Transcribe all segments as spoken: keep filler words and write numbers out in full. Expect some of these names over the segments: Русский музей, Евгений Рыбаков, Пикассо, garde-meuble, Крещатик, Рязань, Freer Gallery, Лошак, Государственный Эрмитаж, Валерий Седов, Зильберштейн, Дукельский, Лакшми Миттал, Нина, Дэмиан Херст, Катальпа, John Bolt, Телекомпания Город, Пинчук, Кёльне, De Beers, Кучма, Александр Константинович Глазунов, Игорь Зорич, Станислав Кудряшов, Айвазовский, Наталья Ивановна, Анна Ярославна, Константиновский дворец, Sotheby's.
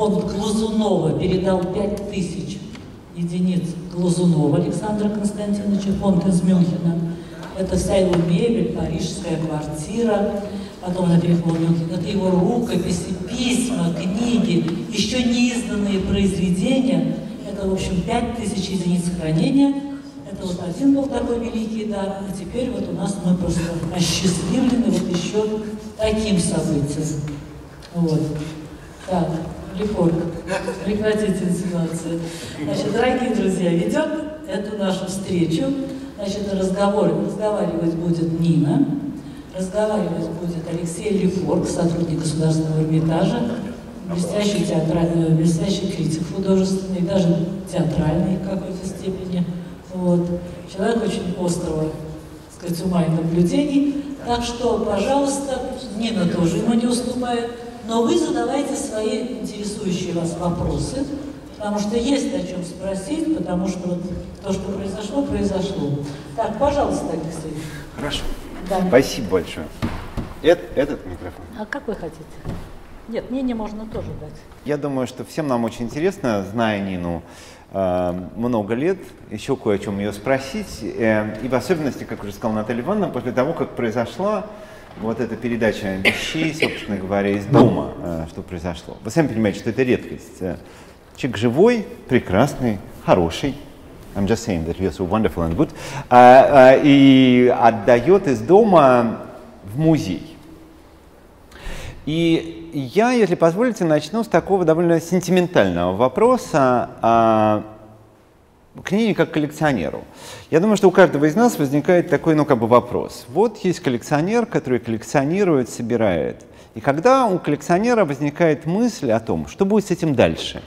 фонд Глазунова передал пять тысяч единиц Глазунова Александра Константиновича, фонд из Мюнхена. Это вся его мебель, парижская квартира, потом она переехала в Мюнхен. Это его рукописи, письма, книги, еще неизданные произведения. Это, в общем, пять тысяч единиц хранения. Это вот один был такой великий дар. А теперь вот у нас мы просто осчастливлены вот еще таким событием. Вот. Так, Лефорг, прекратите инсинуацию. Значит, дорогие друзья, ведет эту нашу встречу. Значит, разговор, разговаривать будет Нина, разговаривать будет Алексей Лефорг, сотрудник Государственного Эрмитажа, блестящий, театральный, блестящий критик художественный, даже театральный в какой-то степени. Вот. Человек очень острого, так сказать, ума и наблюдений. Так что, пожалуйста, Нина тоже ему не уступает. Но вы задавайте свои интересующие вас вопросы, потому что есть о чем спросить, потому что вот то, что произошло, произошло. Так, пожалуйста, Алексей. Хорошо. Да. Спасибо большое. Это, этот микрофон. А как вы хотите? Нет, Нине можно тоже дать. Я думаю, что всем нам очень интересно, зная Нину много лет, еще кое о чем ее спросить. И в особенности, как уже сказала Наталья Ивановна, после того, как произошла вот эта передача вещей, собственно говоря, из дома, что произошло. Вы сами понимаете, что это редкость. Человек живой, прекрасный, хороший. I'm just saying that you're so wonderful and good. И отдает из дома в музей. И я, если позволите, начну с такого довольно сентиментального вопроса к ней как коллекционеру. Я думаю, что у каждого из нас возникает такой, ну, как бы вопрос. Вот есть коллекционер, который коллекционирует, собирает. И когда у коллекционера возникает мысль о том, что будет с этим дальше,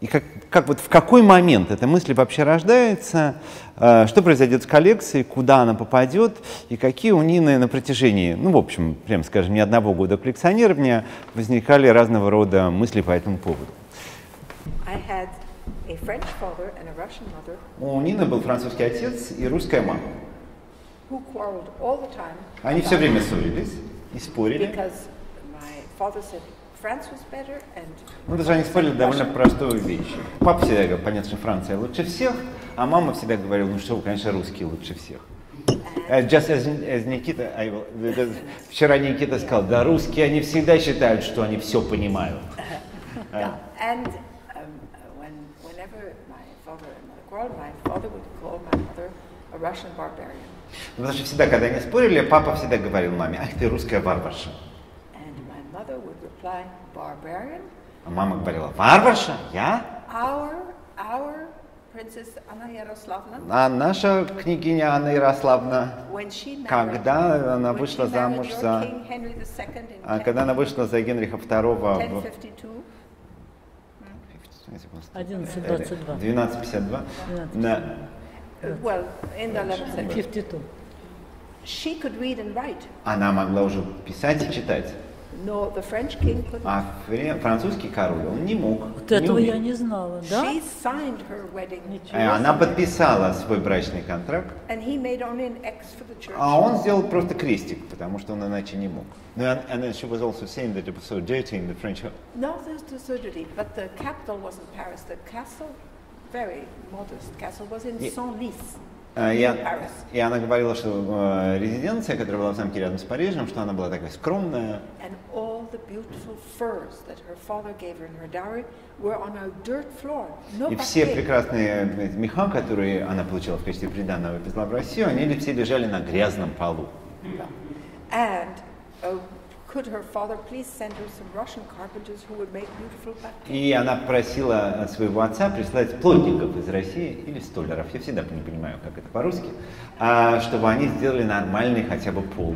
и как, как вот в какой момент эта мысль вообще рождается, э, что произойдет с коллекцией, куда она попадет, и какие у Нины на протяжении, ну, в общем, прям скажем, не одного года коллекционирования возникали разного рода мысли по этому поводу. A French father and a Russian mother. У Нины был французский отец и русская мама. Who quarreled all the time. Они все время ссорились и спорили. Because my father said France was better and. Ну, даже они спорили довольно простую вещь. Папа всегда говорил, понятно, что Франция лучше всех, а мама всегда говорила, ну что, конечно, русские лучше всех. And just as, as Никита, I will, вчера Никита сказал, да, русские, они всегда считают, что они все понимают. Yeah. And потому что всегда, когда они спорили, папа всегда говорил маме, ах ты русская варварша. А мама говорила, варварша? Я? А наша княгиня Анна Ярославна, когда она вышла замуж за... Когда она вышла за Генриха второго... одиннадцать двадцать два. двенадцать пятьдесят два. Она могла уже писать и читать. No, the French king couldn't. А французский король, он не мог. Вот не этого умел. Я не знала, да? She signed her wedding. Она подписала свой брачный контракт. And he made only an X for the church. А он сделал просто крестик, потому что он иначе не мог. And then she was also saying that it was so dirty in the French house. No, there's so dirty, but the capital wasn't Paris. The castle, very modest castle, was in Senlis. Я, и она говорила, что э, резиденция, которая была в замке рядом с Парижем, что она была такая скромная. И все прекрасные меха, которые она получила в качестве приданого и везла в Россию, они все лежали на грязном полу. And, uh, could her father please send her some Russian carpenters who would make beautiful baskets? И она просила своего отца прислать плотников из России или столяров, я всегда не понимаю, как это по-русски, чтобы они сделали нормальный хотя бы пол.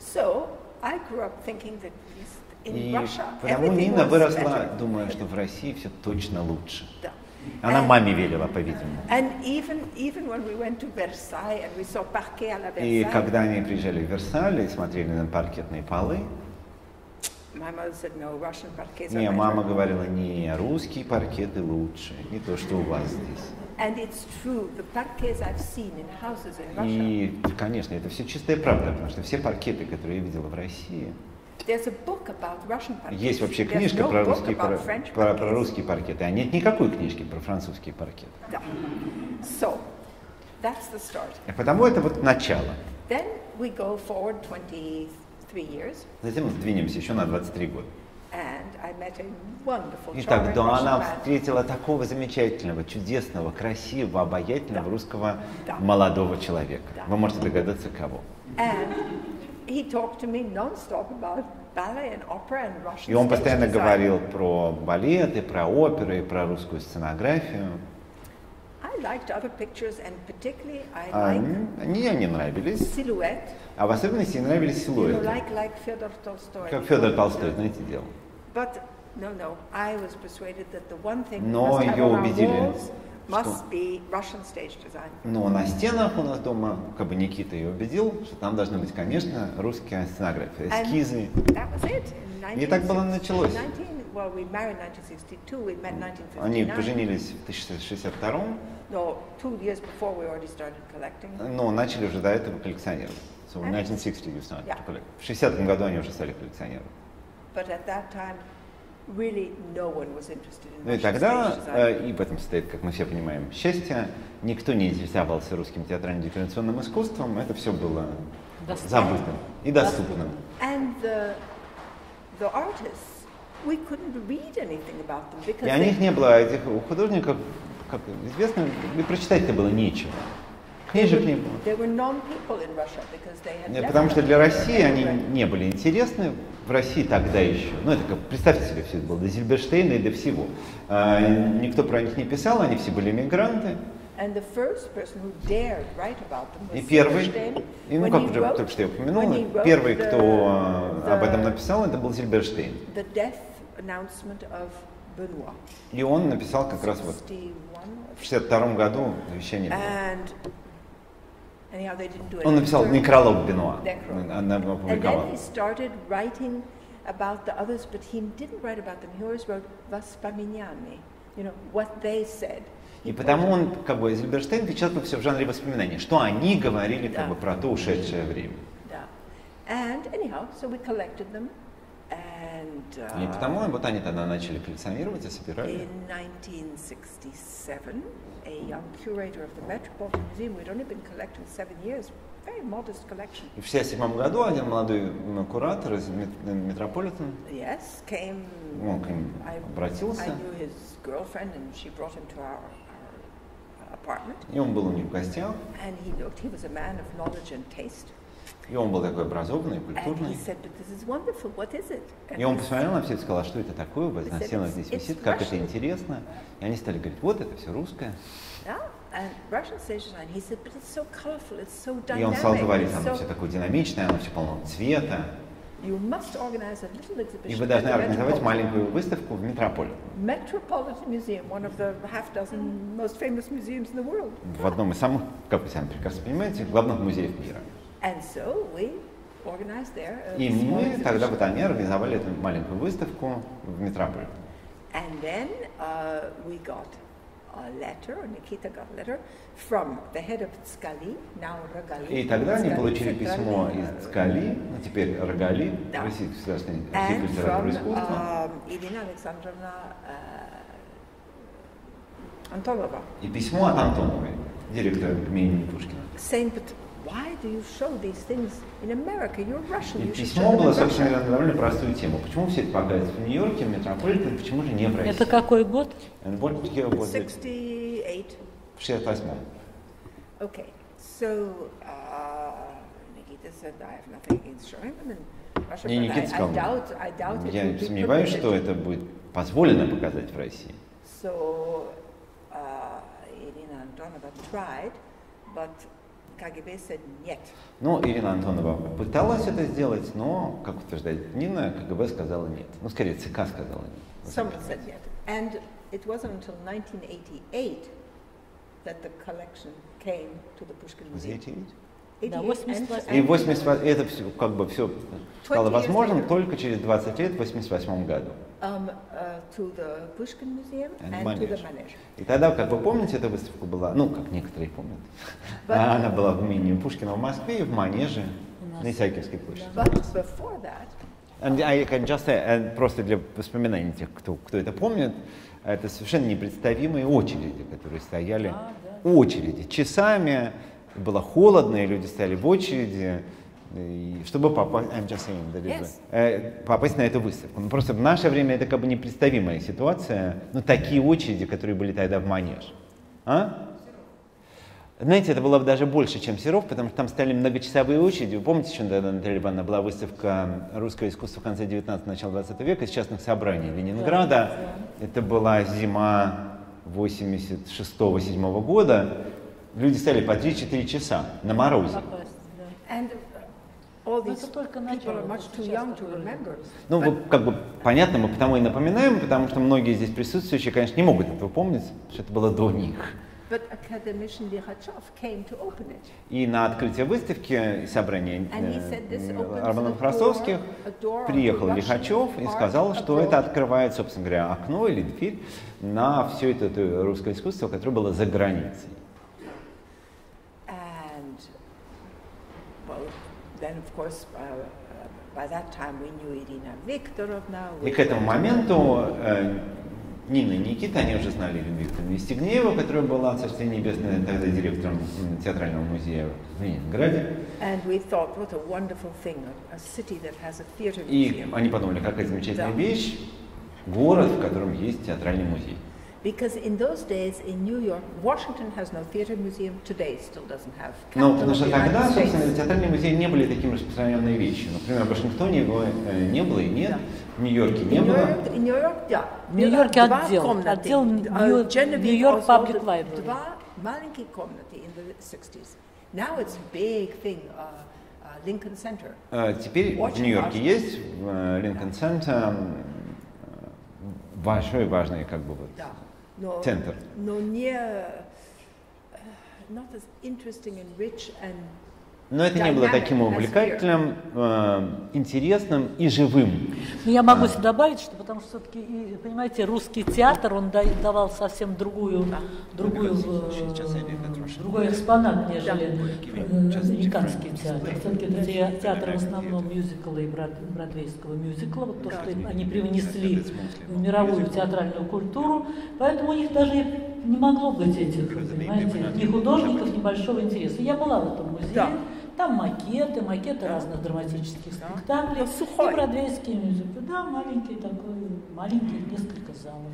So I grew up thinking that in Russia everything was better. Потому Нина выросла, думая, что в России все точно лучше. Она маме верила, по-видимому. И когда они приезжали в Версаль и смотрели на паркетные полы, не, мама говорила, не, русские паркеты лучше, не то, что у вас здесь. И, конечно, это все чистая правда, потому что все паркеты, которые я видела в России, Есть вообще книжка про русский, про, про, про русский паркет, а нет никакой книжки про французский паркет. Yeah. So, that's the start. Потому это вот начало. Then we go forward twenty-three years. Затем мы сдвинемся еще на двадцать три года. И тогда она встретила такого замечательного, чудесного, красивого, обаятельного русского молодого человека. Вы можете догадаться, кого. И он постоянно говорил про балет, и про оперу, и про русскую сценографию. Мне они нравились, а в особенности нравились силуэты, как Федор Толстой, знаете, делал. Но ее убедили, что... Но на стенах у нас дома, как бы Никита ее убедил, что там должна быть, конечно, русская сценография, эскизы. И так было началось. Они поженились в тысяча девятьсот шестьдесят втором. Но начали уже до этого коллекционировать. So in nineteen sixty you started to collect. В шестидесятом году они уже стали коллекционировать. Ну и тогда, и в этом состоит, как мы все понимаем, счастье, никто не интересовался русским театрально-декорационным искусством, это все было забытым и доступным. И о них не было, этих художников, как известно, и прочитать-то было нечего. Книжек не было. Потому что для России они не были интересны. В России тогда еще. Ну, это как, представьте себе, все это было до Зильберштейна и до всего. А, никто про них не писал, они все были эмигранты. И первый, и, ну, как уже только что я упомянула, первый, кто об этом написал, это был Зильберштейн. И он написал как раз вот в шестьдесят втором году завещание Бенуа. Он написал некролог Бенуа, она опубликовала. И потому он, как бы, Зильберштейн печатал все в жанре воспоминаний, что они говорили, как бы, про то ушедшее время. И потому вот они тогда начали коллекционировать и собирали. И в шестьдесят седьмом году один молодой куратор из Метрополитен, он к ним обратился, и он был у них в гостях. И он был такой образованный, культурный. И он посмотрел на все и сказал, что это такое, у вас на стенах здесь висит, как это интересно. И они стали говорить, вот это все русское. И он стал говорить, оно все такое динамичное, оно все полно цвета. И вы должны организовать маленькую выставку в Метрополе. В одном из самых, как вы сами прекрасно понимаете, главных музеев мира. И мы тогда вот они организовали эту маленькую выставку в Метрополе. И тогда они получили письмо из Цкали, ну, теперь Рогали, Российской государственной архив литературы и искусства. И письмо от Антоновой, директора имени Пушкина. И письмо было, собственно говоря, на довольно простую тему. Почему все это показывается в Нью-Йорке, в Метрополитене, почему же не в России? Это какой год? В шестьдесят восьмом. Okay. So, uh, и Никита сказал, я сомневаюсь, что это будет позволено показать в России. So, uh, Ирина Антонова tried, but КГБ said нет. Ну, Ирина Антонова пыталась это сделать, но, как утверждает Нина, КГБ сказала нет. Ну, скорее, ЦК сказала нет. Someone said нет. And it wasn't until nineteen eighty-eight that the collection came to the Pushkin Museum. И восемьдесят восьмой, это все, как бы, все стало возможным только через двадцать лет, в восемьдесят восьмом году. Um, uh, to the Pushkin Museum and, and to the Manеж. И тогда, как вы помните, эта выставка была, ну, как некоторые помнят, but, она была в имени Пушкина в Москве и в Манеже на Исаакиевской площади. But before that, Say, просто для воспоминаний тех, кто, кто это помнит, это совершенно непредставимые очереди, которые стояли, а, да. очереди часами, было холодно, и люди стояли в очереди, и, чтобы попасть, saying, yes. попасть на эту выставку. Ну, просто в наше время это как бы непредставимая ситуация, ну такие очереди, которые были тогда в Манеж. А? Знаете, это было даже больше, чем Серов, потому что там стали многочасовые очереди. Вы помните, что тогда, Наталья Ивановна, была выставка русского искусства в конце девятнадцатого, начало двадцатого века из частных собраний Ленинграда. Это была зима восемьдесят шестого-восемьдесят седьмого года. Люди стали по три-четыре часа на морозе. Ну, вы, как бы понятно, мы потому и напоминаем, потому что многие здесь присутствующие, конечно, не могут этого помнить, потому что это было до них. И на открытие выставки и собрания Романов Красовских приехал Лихачев и сказал, что это открывает, собственно говоря, окно или дверь на все это, это русское искусство, которое было за границей. And, well, then of course, uh, by that time we knew Irina Viktorovna, we... И к этому моменту э, Нина и Никита, они уже знали Ирину Викторовну Евстигнееву, которая была, Царствие Небесное, тогда директором театрального музея в Ленинграде. И они подумали, какая замечательная вещь, город, в котором есть театральный музей. Но потому что тогда, собственно, театральные музеи не были таким распространенной вещью. Например, в Вашингтоне его не было и нет, в Нью-Йорке не было. В Нью-Йорке отдел, отдел Нью-Йорк Паблик Лайбрери. Два маленькие комнаты в шестидесятых. Теперь в Нью-Йорке есть Линкольн-центр, большой важный как бы вот но, центр. Но не, not as interesting and rich and но это не было таким увлекательным, э, интересным и живым. Но я могу себе добавить, что потому что все-таки, понимаете, русский театр, он давал совсем другую, другую, другой экспонат, нежели американский театр. Все-таки это театр в основном мюзикла и бродвейского мюзикла, вот то, что они привнесли в мировую театральную культуру, поэтому у них даже не могло быть этих, понимаете, ни художников, ни большого интереса. Я была в этом музее. Да. Там макеты, макеты разных драматических спектаклей, и бродвейские мюзиклы. Да, маленькие такой, маленькие несколько залов.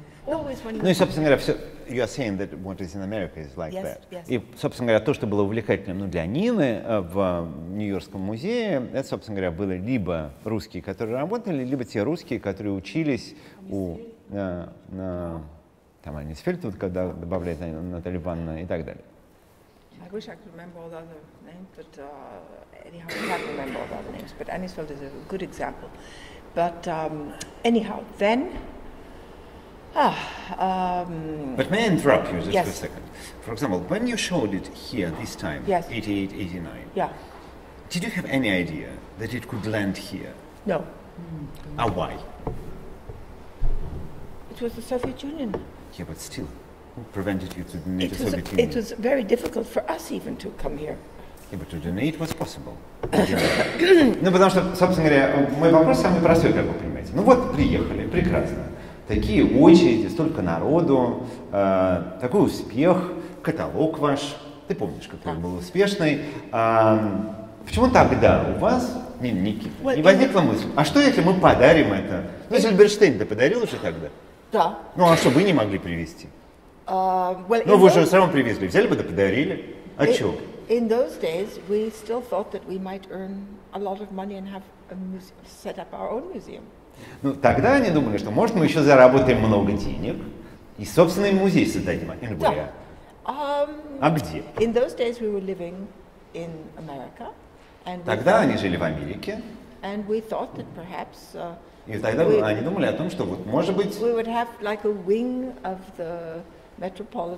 Ну и, собственно говоря, все, you are saying that what is in America is like yes, that. Yes. И, собственно говоря, то, что было увлекательным ну, для Нины в Нью-Йоркском музее, это, собственно говоря, были либо русские, которые работали, либо те русские, которые учились у... На, на, там Анисфельд, вот, когда добавляет Наталья Ивановна и так далее. I wish I could remember all the other names, but uh, anyhow, I can't remember all the other names. But Annisfield is a good example. But um, anyhow, then. Ah, um, but may I interrupt you just yes. for a second? For example, when you showed it here this time, yes. eighty-eight, eighty-nine, yeah. did you have any idea that it could land here? No. Mm-hmm. Ah, why? It was the Soviet Union. Yeah, but still. Prevented you to donate to Soviet Union. It was very difficult for us even to come here. Yeah, but to donate was possible. Ну, потому что, собственно говоря, мой вопрос самый простой, как вы понимаете. Ну вот, приехали, прекрасно. Такие очереди, столько народу, э, такой успех, каталог ваш. Ты помнишь, какой он был успешный. Э, почему тогда у вас, не, Никита, не возникла мысль, а что, если мы подарим это? Ну, Зильберштейн ты подарил уже тогда? Да. Ну, а что, вы не могли привезти? Uh, well, ну, вы же все равно привезли, взяли бы да подарили. А чё? Ну, тогда они думали, что, может, мы еще заработаем много денег и собственный музей создадим. Yeah. Um, а где? In those days we were living in America, and тогда они жили в Америке. And we thought that perhaps, uh, и тогда we, они думали о том, что, вот, может быть, we would have like a wing of the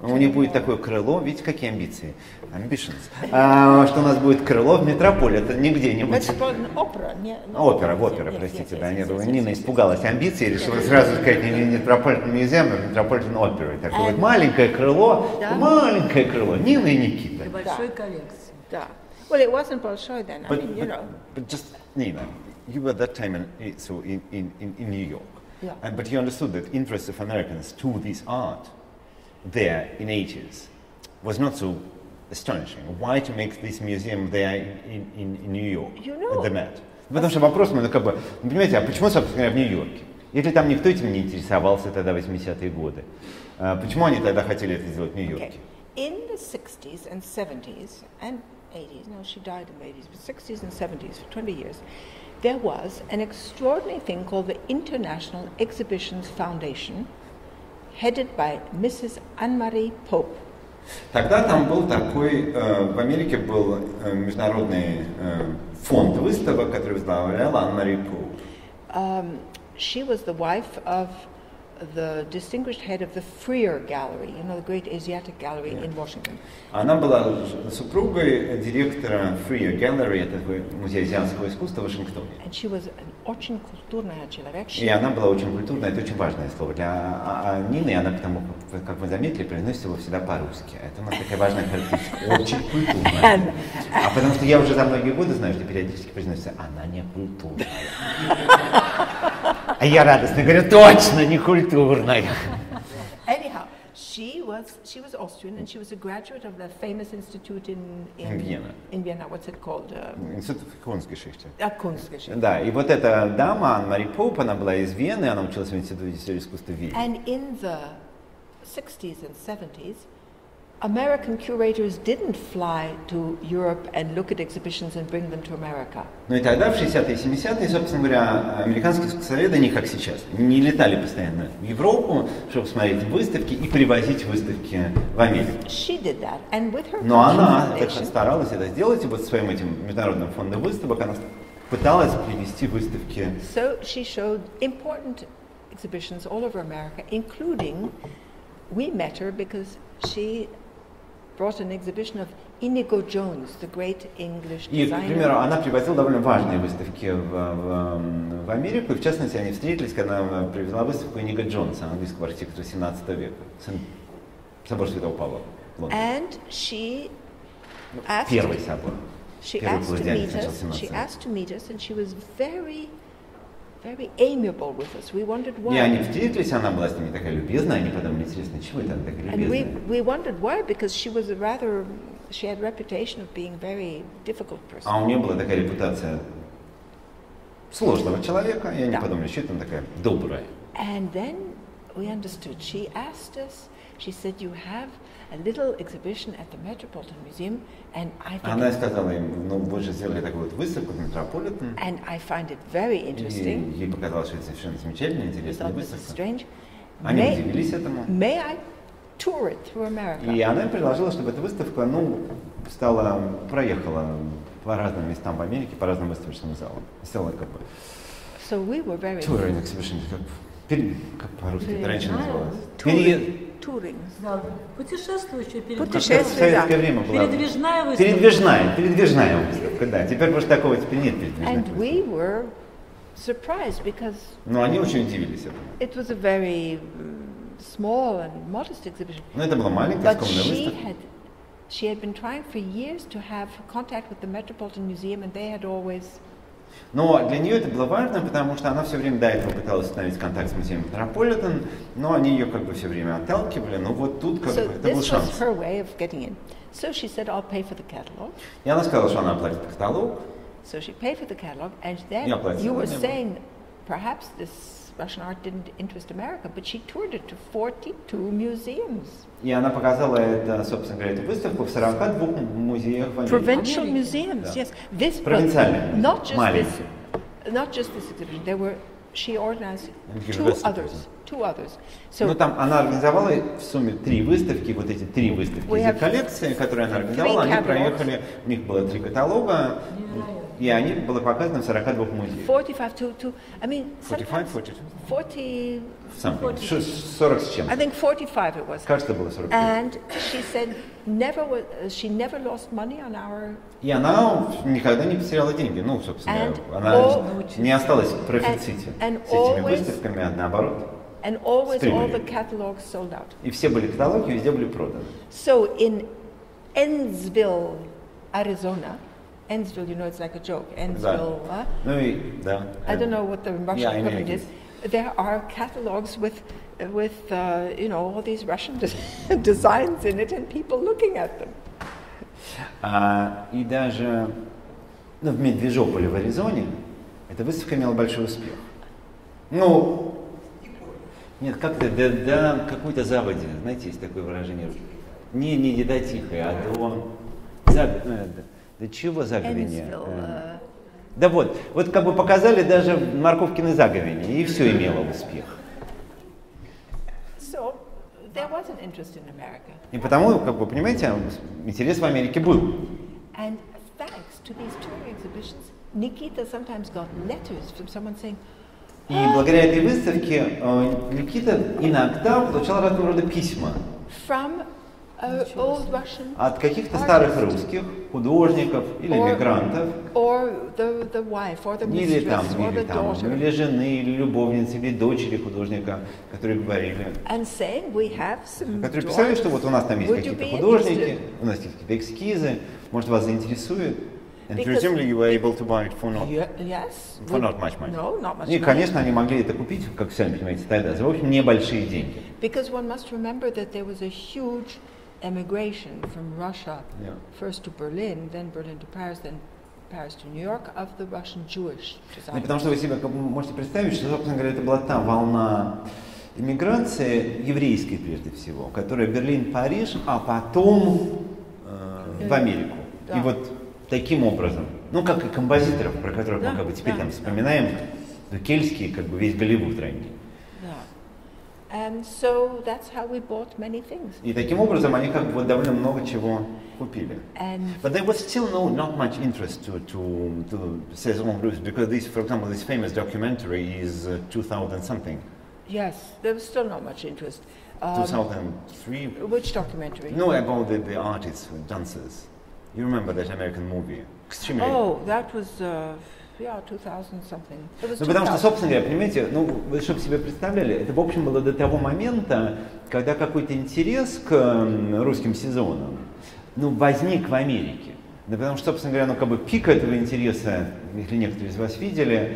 у них будет такое крыло, видите, какие амбиции, амбишенс, а, что у нас будет крыло в метрополе, это не где-нибудь. Опера, не, опера, в опера, простите, да, нет, Нина испугалась амбиций, решила сразу сказать, не метрополитен нельзя, но метрополитен опера. Такое вот маленькое крыло, маленькое крыло, Нина и Никита. Большой коллекции. Да. Well, it wasn't большой then. I mean, you know. But just Nina, you were at that time in, so in, in, in New York, yeah. and, but you understood that interest of Americans to this art there in the eighties was not so astonishing. Why to make this museum there in, in, in New York, you know, at the Met? Потому что вопрос, ну, как бы, ну, понимаете, а почему, собственно говоря, в Нью-Йорке? Если там никто этим не интересовался тогда, восьмидесятые годы, uh, почему они тогда хотели это сделать в Нью-Йорке? In the sixties and seventies and eighties, no, she died in the eighties, but sixties and seventies for twenty years, there was an extraordinary thing called the International Exhibitions Foundation, headed by missus Anne-Marie Pope. Тогда там был такой, э, в Америке был э, международный э, фонд выставок, который возглавляла Анна-Мари Поуп. Um, she was the wife of the distinguished head of the Freer Gallery, you know, the great Asiatic gallery yeah. in Washington. Она была супругой директора Freer Gallery, это музей азиатского искусства в Вашингтоне. And she was an очень культурная человек. И она была очень культурная, это очень важное слово для Нины, и она потому, как вы заметили, произносит его всегда по-русски. Это у нас такая важная характеристика, очень культурная. А потому что я уже за многие годы знаю, что периодически произносится, она не культурная. А я радостно говорю, точно не культурная. Anyhow, she was she was Austrian and she was a graduate of the famous institute in in Vienna. In Vienna, what's it called? Институт Кунстгешихте. А Кунстгешихте. Да, и вот эта дама Анна-Мари Поуп, она была из Вены, она училась в институте истории искусства Вены. And in the sixties and seventies, American curators didn't fly to Europe and look at exhibitions and bring them to America. Ну и тогда в шестидесятые и семидесятые, собственно говоря, американские искусствоведы, не как сейчас, не летали постоянно в Европу, чтобы смотреть выставки и привозить выставки в Америку. She did that, and with her. Но она также старалась это сделать, и вот своим этим международным фондом выставок она пыталась привести выставки. So she showed important exhibitions all over America, including we met her because she brought an exhibition of Inigo Jones, the great English designer. И, к примеру, она привозила довольно важные выставки в, в, в Америку, и, в частности, они встретились, когда она привезла выставку Иниго Джонса, английского архитектора семнадцатого века, собор Святого Павла, Лондон. And she asked, Первый собор. She asked, to meet us, she asked to meet us, and she was very, very amiable with us. We wondered why. И они встретились, она была с ними такая любезная, они подумали, интересно, чего это она такая любезная? And we, we wondered why, because she was a rather, she had reputation of being very difficult person. А у нее была такая репутация сложного человека, и они подумали, что это она такая добрая. And then we understood. She asked us. She said, "You have a little exhibition at the Metropolitan Museum, and I." Она сказала им, ну вы же сделали такую вот выставку в Метрополитен. And I find it very interesting. Ей показалось, что это совершенно замечательно, интересная выставка. Они удивились этому. May I tour it through America? И она предложила, чтобы эта выставка, ну, стала, проехала по разным местам в Америке, по разным выставочным залам, стала как бы. So we were very. Touring exhibition, как как по-русски это раньше называлось. Туринг. Да. Путешествующая передвижная. Путешествие, да. Передвижная выставка. Передвижная, передвижная выставка, да. Теперь просто такого теперь нет передвижных выставок. Но они очень удивились этому. Но это была маленькая, скромная выставка. She had been trying for years to have contact with the Metropolitan Museum, and they had always. Но для нее это было важно, потому что она все время до этого пыталась установить контакт с музеем Метрополитен, но они ее как бы все время отталкивали, но вот тут как бы это был шанс. И она сказала, что она оплатит каталог. Я оплатила. Russian art didn't interest America, but she toured it to forty-two museums. И она показала это, собственно говоря, эту выставку в сорока двух музеях в Америке. Provincial museums, yes. This was not just this, not just this exhibition. There were she organized two others, two others. So. Ну там она организовала в сумме три выставки, вот эти три выставки из коллекции, которые она организовала, они проехали, у них было три каталога. И они были показаны в сорока двух музеях. сорок с чем-то. I think forty-five it was. Кажется, было сорок пять. And she said never was, she never lost money on our. И она никогда не потеряла деньги. Ну, собственно, она не осталась в профиците с этими выставками, а наоборот. And always all the catalogs sold out. И все были каталоги, везде были проданы. So in Evansville, Arizona. Ennsdrill, you know, it's like a joke. Ennsdrill. Да. Huh? Ну и, да. I don't know what the Russian yeah, government is. There are catalogs with, with uh, you know, all these Russian de- designs in it, and people looking at them. А, и даже ну, в Медвежополе в Аризоне эта выставка имела большой успех. Ну, нет, как-то до, до какой-то заводи, знаете, есть такое выражение. Не, не, не до тихой, а до... За, до, до чего заговения? Э, да вот, вот как бы показали даже морковкины заговения, и все имело успех. So, there was an interest in America. И потому, как вы понимаете, интерес в Америке был. And thanks to these two exhibitions, Nikita sometimes got letters from someone saying, и благодаря этой выставке Никита иногда получал разного рода письма от каких-то старых русских художников или мигрантов, или там, или там, или жены, или любовницы, или дочери художника, которые говорили, которые писали, что вот у нас там есть какие-то художники, у нас есть какие-то эскизы, может вас заинтересует. And presumably you were able to buy it for not, yes, for not much money. No, not much money. И, конечно, они могли это купить, как сами понимаете, тогда за, в общем, небольшие деньги. Because one must remember that there was a huge emigration from Russia, yeah. first to Berlin, then Berlin to Paris, then Paris to New York, of the Russian Jewish design. Потому что вы себе можете представить, что, собственно говоря, это была та волна иммиграции еврейской прежде всего, которая Берлин, Париж, а потом э, в Америку. И вот таким образом, ну как и композиторов, про которых да, мы как бы теперь да, там вспоминаем, да. Дукельский, как бы весь Голливуд ранний. Да. So и таким образом они как бы довольно много чего купили. And but there was still no not much interest to to to Saison Blues because this, for example, this famous documentary is two thousand something. Yes, there was still not much interest. Um, two thousand three. Which documentary? No, about the, the artists, the dancers. You remember that American movie? Extremely. Oh, that was, uh, yeah, two thousand something. It was two thousand. Ну, потому что, собственно говоря, понимаете, ну, вы чтобы себе представляли, это, в общем, было до того момента, когда какой-то интерес к э, русским сезонам, ну, возник в Америке. Да потому что, собственно говоря, ну, как бы пик этого интереса, если некоторые из вас видели,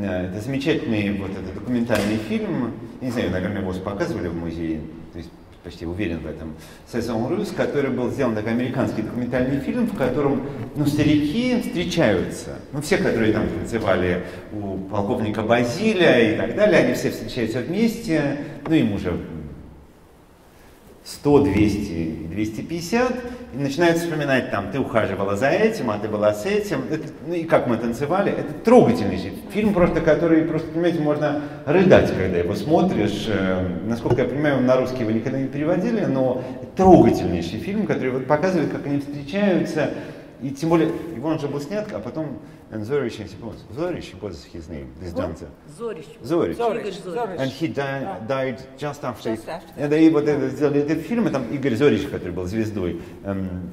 э, это замечательный вот этот документальный фильм, я не знаю, наверное, его показывали в музее, то есть, почти уверен в этом, «Saison Russe», который был сделан такой американский документальный фильм, в котором ну, старики встречаются. Ну, все, которые там танцевали у полковника Базилия и так далее, они все встречаются вместе, ну, им уже сто, двести, двести пятьдесят, и начинают вспоминать там, ты ухаживала за этим, а ты была с этим, это, ну, и как мы танцевали. Это трогательный фильм, просто, который, просто, понимаете, можно рыдать, когда его смотришь. Насколько я понимаю, на русский его никогда не переводили, но трогательнейший фильм, который вот показывает, как они встречаются, и тем более, его он же был снят, а потом Зорич, Зорич, what is his name, this dancer? Зорич. Зорич. And he died, died just after. Just after. And, и вот это, сделали этот фильм, и там Игорь Зорич, который был звездой, эм,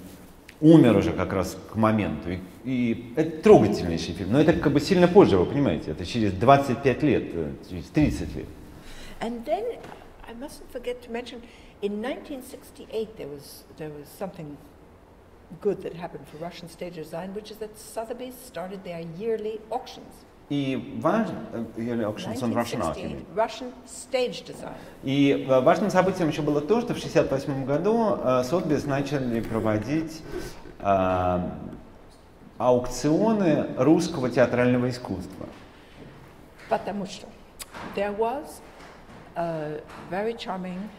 умер уже как раз к моменту. И, и это трогательнейший фильм, но это как бы сильно позже, вы понимаете, это через двадцать пять лет, через тридцать лет. And then, I mustn't forget to mention, in nineteen sixty-eight there was, there was something good that happened for Russian stage design, which is that Sotheby's started their yearly auctions. И важно yearly auctions on Russian art. Russian stage design. И важным событием еще было то, что в шестьдесят восьмом году Sotheby's начали проводить э, аукционы русского театрального искусства. Потому что there was a very charming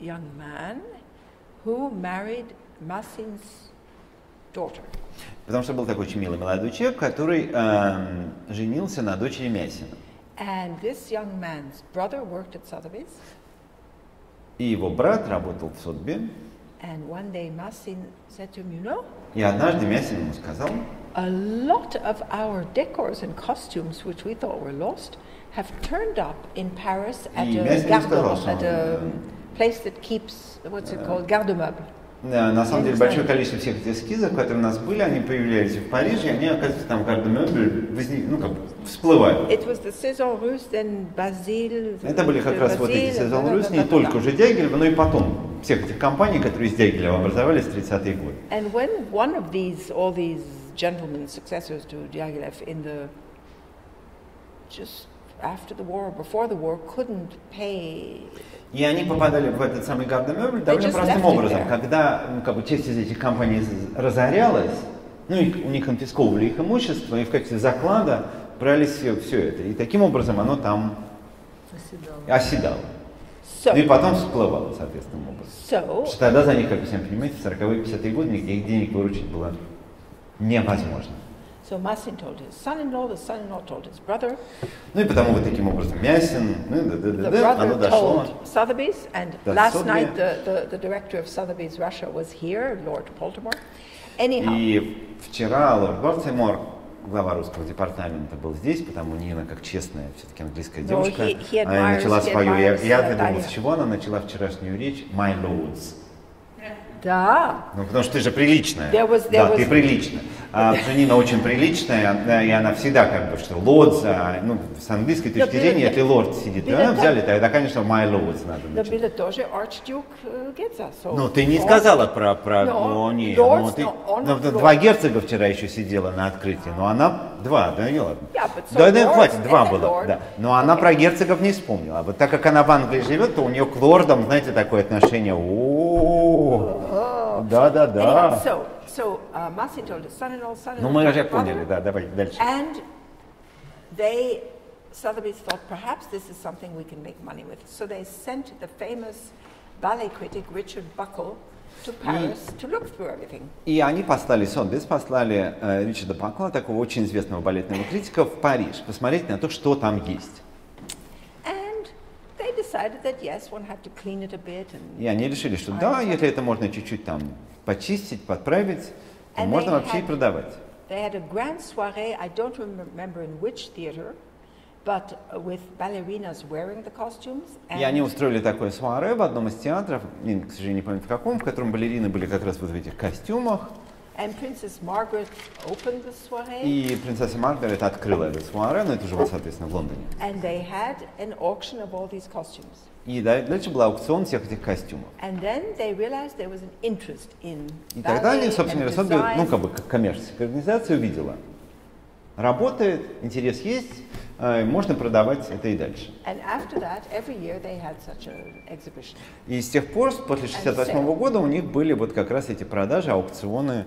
young man who married Мясин's daughter. Потому что был такой очень милый молодой человек, который э, женился на дочери Мясина. And this young man's brother worked at Sotheby's. И его брат работал в Сотби. And one day Мясин said to him, you know, и однажды Мясин ему сказал, a lot of our decors and costumes, which we thought were lost, have turned up in Paris at a, garden, at a place that keeps, what's it called, garde-meuble. Да, на самом деле большое количество всех этих эскизов, которые у нас были, они появляются в Париже, и они, оказывается, там как-то возник, ну, как всплывают. Это были как раз вот эти «Saison Russe», не только уже Дягилева, но и потом всех этих компаний, которые из Дягилева образовались в тридцатые годы. gentlemen, successors to Diaghilev in the, just after the war, before the war, couldn't pay. И они попадали в этот самый гардемёбль довольно простым образом. Когда, ну, как бы, часть из этих компаний разорялась, ну, и у них конфисковывали их имущество, и в качестве заклада брали все, все это. И таким образом оно там оседало. оседало. So, ну и потом всплывало, соответственным образом. So, Потому что тогда за них, как вы сами понимаете, в сороковые пятидесятые годы нигде их денег выручить было невозможно. So Мясин told his son-in-law, the son-in-law told his brother. Ну и потому вот таким образом Мясин, ну, да, да, да, да, оно дошло. Sotheby's, and last night the, the, the director of Sotheby's Russia was here, Lord Baltimore. Anyhow. И вчера лорд Балтимор, глава русского департамента, был здесь, потому Нина, как честная все-таки английская девушка, no, he, he она начала свою, я, я думал, с чего она начала вчерашнюю речь, my lords. Да. Ну, потому что ты же приличная. There was, there да, was... ты приличная. А, Нина очень приличная, и она всегда как бы, что лорд, ну, с английской точки зрения, если лорд сидит, да, взяли, тогда, конечно, my lords надо начать. Тоже ну, ты не сказала про, про, но не, два герцога вчера еще сидела на открытии, но она, два, да, не ладно. Да, хватит, два было, да, но она про герцогов не вспомнила. Вот так как она в Англии живет, то у нее к лордам, знаете, такое отношение, о да, да, да. So uh, Мясин told his son-in-law, son-in-law. Ну мы уже поняли, да, давай дальше. And they, Sotheby's thought, perhaps this is something we can make money with. So they sent the famous ballet critic Richard Buckle to Paris to look through everything. И они послали, Sotheby's послали э, Ричарда Бакла, такого очень известного балетного критика, в Париж посмотреть на то, что там есть. И они решили, что да, если это можно чуть-чуть там почистить, подправить, то можно вообще и продавать. И они устроили такое суаре в одном из театров, я, к сожалению, не помню в каком, в котором балерины были как раз вот в этих костюмах. And Princess Margaret opened the soirée. И принцесса Маргарет открыла эту суаре, но это уже было, соответственно, в Лондоне. And they had an auction of all these costumes. И дальше был аукцион всех этих костюмов. And then they realized there was an interest in И тогда они, собственно, рассмотрели, ну, как бы, как коммерческая организация увидела. Работает, интерес есть, можно продавать это и дальше. И с тех пор, после шестьдесят восьмого года, у них были вот как раз эти продажи, аукционы.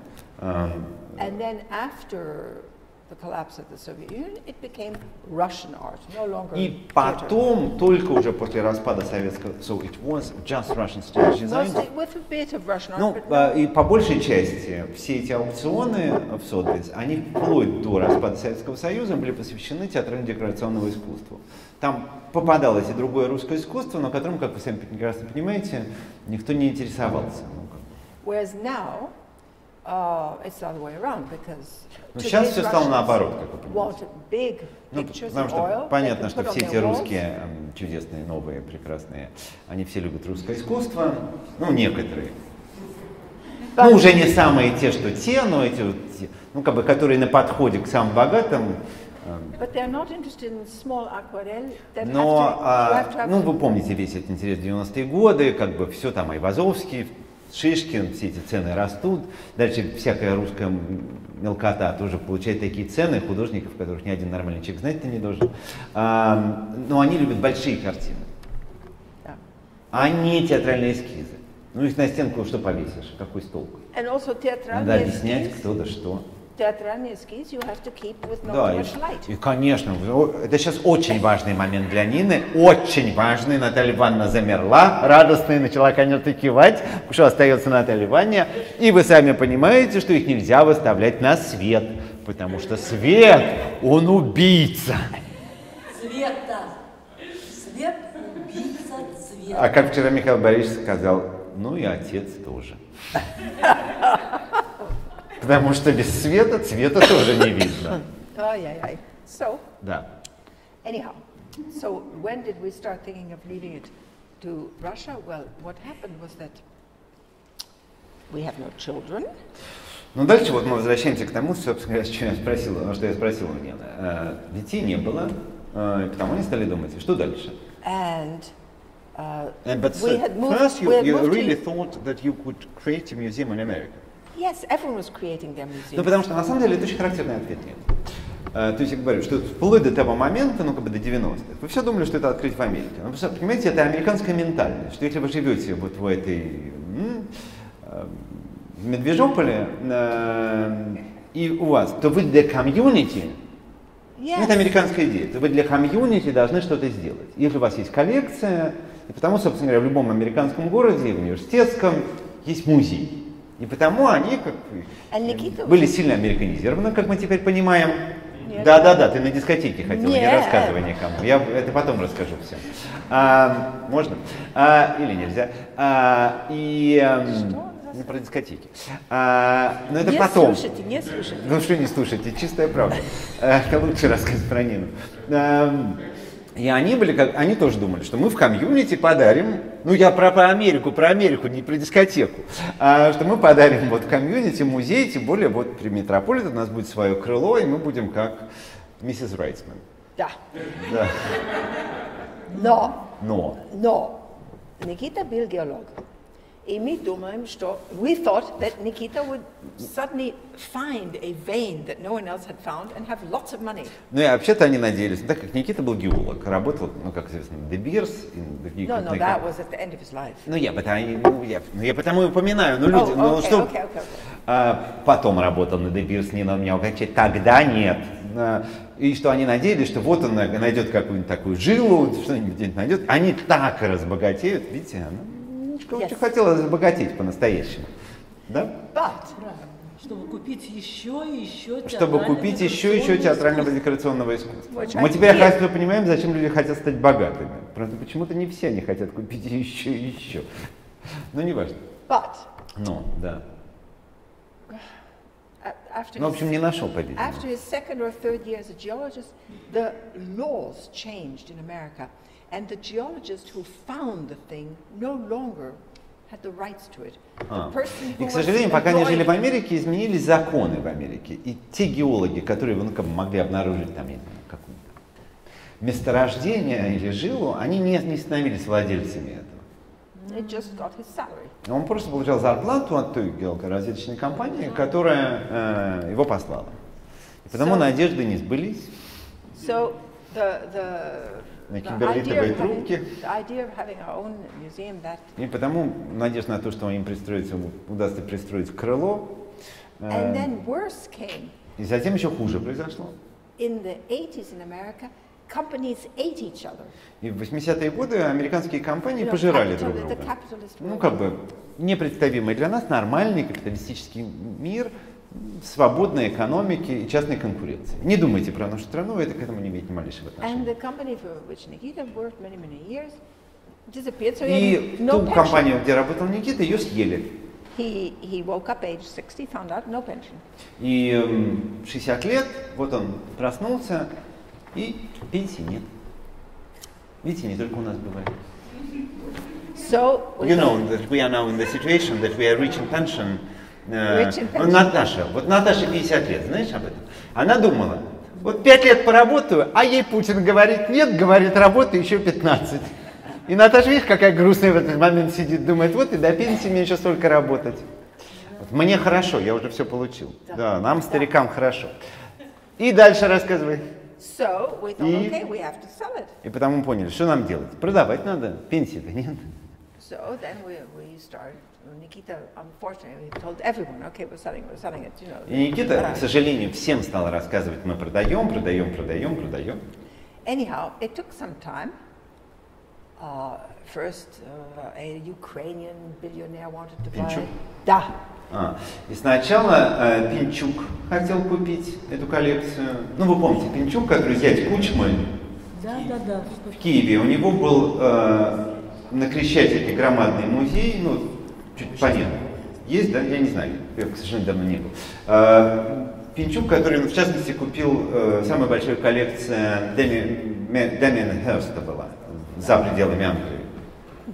И потом, только уже после распада Советского Союза, и по большей части все эти аукционы в Sotheby's, они вплоть до распада Советского Союза были посвящены театрально-декорационному искусству. Там попадалось и другое русское искусство, но которым, как вы сами прекрасно понимаете, никто не интересовался. Uh, it's the other way around, because сейчас все стало наоборот, как вы понимаете. Ну, потому что понятно, что все эти русские чудесные, новые, прекрасные, они все любят русское искусство, ну, некоторые. Ну, уже не самые те, что те, но эти вот, ну, как бы, которые на подходе к самым богатым. Но, а, ну, вы помните весь этот интерес девяностые годы, как бы все там, Айвазовский, Шишкин, все эти цены растут, дальше всякая русская мелкота тоже получает такие цены художников, которых ни один нормальный человек знать-то не должен. А, но они любят большие картины, да. А не театральные эскизы. Ну их на стенку что повесишь, какой толк? Надо объяснять, кто да что. Театральные эскизы you have to keep with not да, much light. И, конечно, это сейчас очень важный момент для Нины, очень важный. Наталья Ивановна замерла, радостная, начала, конечно, кивать, что остается Наталья Ивановна. И вы сами понимаете, что их нельзя выставлять на свет, потому что свет, он убийца. Свет-то, свет убийца цвета. А как вчера Михаил Борисович сказал, ну и отец тоже. Потому что без света цвета тоже не видно. Ай-яй-яй. So, да. Anyhow, so when did we start thinking of leaving it to Russia? Well, what happened was that we have no children. Ну дальше вот мы возвращаемся к тому, собственно, с чего я спросила, что я спросила у Нины. Детей не было, и потому они стали думать, что дальше. And uh, but first you, you really thought that you could create a museum in America. Ну, потому что, на самом деле, это очень характерный ответ. То есть я говорю, что вплоть до того момента, ну как бы до девяностых, вы все думали, что это открыть в Америке. Ну, потому что, понимаете, это американская ментальность, что если вы живете вот в этой в Медвежополе, и у вас, то вы для комьюнити, yes. это американская идея, то вы для комьюнити должны что-то сделать. Если у вас есть коллекция, и потому, собственно говоря, в любом американском городе, в университетском, есть музей. И потому они как, были сильно американизированы, как мы теперь понимаем. Да-да-да, ты на дискотеке хотела, Нет. не рассказывай никому. Я это потом расскажу всем. А, можно? А, или нельзя? А, и что? Не про дискотеки. А, но это не потом. Не слушайте, не слушайте. Ну что не слушайте, чистая правда. Лучше рассказывать про Нину. И они были, как, они тоже думали, что мы в комьюнити подарим, ну я про, про Америку, про Америку, не про дискотеку, а, что мы подарим вот комьюнити музей, тем более вот при Метрополитен у нас будет свое крыло, и мы будем как миссис Райтсман. Да. Да. Но. Но. Но. Никита был геолог. И мы думаем, что we thought that Nikita would suddenly find a vein that no one else had found and have lots of money. Ну и вообще-то они надеялись, так как Никита был геолог, работал, ну как известно, De Beers. No, no, that was at the end of his life. Ну я потому, ну я, ну я потому и упоминаю, ну люди, ну что. Потом работал на De Beers, Нина меня угощает, тогда нет. И что они надеялись, что вот он найдет какую-нибудь такую жилу, что-нибудь найдет, они так разбогатеют, видите, она. Yes. Очень хотела забогатеть по-настоящему, да? Чтобы купить еще и еще Чтобы купить еще и еще театрального декорационного искусства. Очень Мы теперь, оказывается, понимаем, зачем люди хотят стать богатыми. Правда, почему-то не все они хотят купить еще и еще. Ну, не важно. Ну, да. Ну, в общем, не нашел победы. And the geologist who found the thing no longer had the rights to it. The person who was employed... И, к сожалению, пока они жили в Америке, изменились законы в Америке. И те геологи, которые ну, как бы могли обнаружить там какое-то месторождение или жилу, они не, не становились владельцами этого. It just got his salary. Он просто получал зарплату от той геологоразведочной компании, которая э, его послала. И потому so, надежды не сбылись. So the, the... на кимберлитовые трубки. И потому надежда на то, что им пристроится, удастся пристроить крыло. И затем еще хуже произошло. И в восьмидесятые годы американские компании пожирали друг друга. Ну, как бы непредставимый для нас нормальный капиталистический мир свободной экономики и частной конкуренции. Не думайте про нашу страну, это к этому не имеет ни малейшего отношения. И ту компанию, где работал Никита, ее съели. И в шестьдесят лет, вот он проснулся, и пенсии нет. Видите, не только у нас бывает. You know that we are now in the situation that we are reaching pension. Uh, Наташа, вот Наташа пятьдесят лет, знаешь об этом? Она думала, вот пять лет поработаю, а ей Путин говорит нет, говорит работаю еще пятнадцать. И Наташа, видишь, какая грустная в этот момент сидит, думает, вот и до пенсии мне еще столько работать. Вот, мне хорошо, я уже все получил. Да, да нам, старикам, да. хорошо. И дальше рассказывай. So, we thought, и, okay, we have to sell it. И потому поняли, что нам делать? Продавать надо, пенсии-то нет. So then we, we started. Никита, unfortunately, told everyone, okay, we're selling, we're selling it, you know. И Никита, к сожалению, всем стал рассказывать, мы продаем, продаем, продаем, продаем. Anyhow, it took some time. Uh, first, uh, a Ukrainian billionaire wanted to buy. Пинчук. Да. А, и сначала uh, Пинчук хотел купить эту коллекцию. Ну, вы помните, Пинчук, который зять Кучмы. Да, да, да. В Киеве. У него был uh, на Крещатике громадный музей, ну, чуть понятно. Есть, да? Я не знаю. Я, к сожалению, давно не был. Пинчук, который, в частности, купил самую большую коллекцию Дэмиана Херста была за пределами Англии.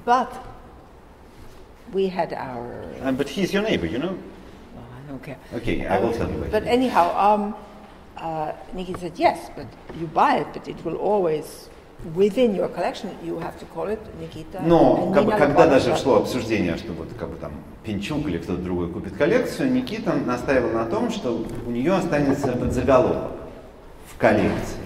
But we had our... Uh, but he's your neighbor, you know? Oh, I don't care. Okay, I will tell you. But anyhow, um, uh, Nikita said, yes, but you buy it, but it will always... Within your collection you have to call it Nikita. Но как бы, когда даже шло обсуждение, что вот как бы там Пинчук или кто-то другой купит коллекцию, Никита настаивал на том, что у нее останется этот заголовок в коллекции.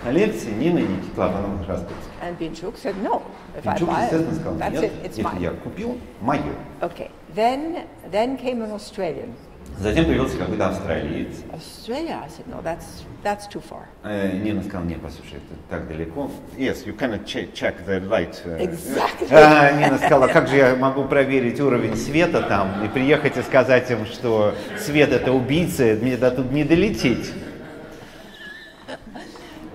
В коллекции Нины и Никиты Лобановых Ростовских. And Пинчук said no. If Пинчук, I buy естественно, сказал, нет, it, если mine. Я купил, мое. Okay. Then, then came an Australian. Затем появился какой-то австралиец. Australia, I said, no, that's, that's too far. Uh, Нина сказала, нет, послушай, это так далеко. Yes, you cannot check the light. Exactly. Uh, Нина сказала, как же я могу проверить уровень света там и приехать и сказать им, что свет это убийца, мне до тут не долететь.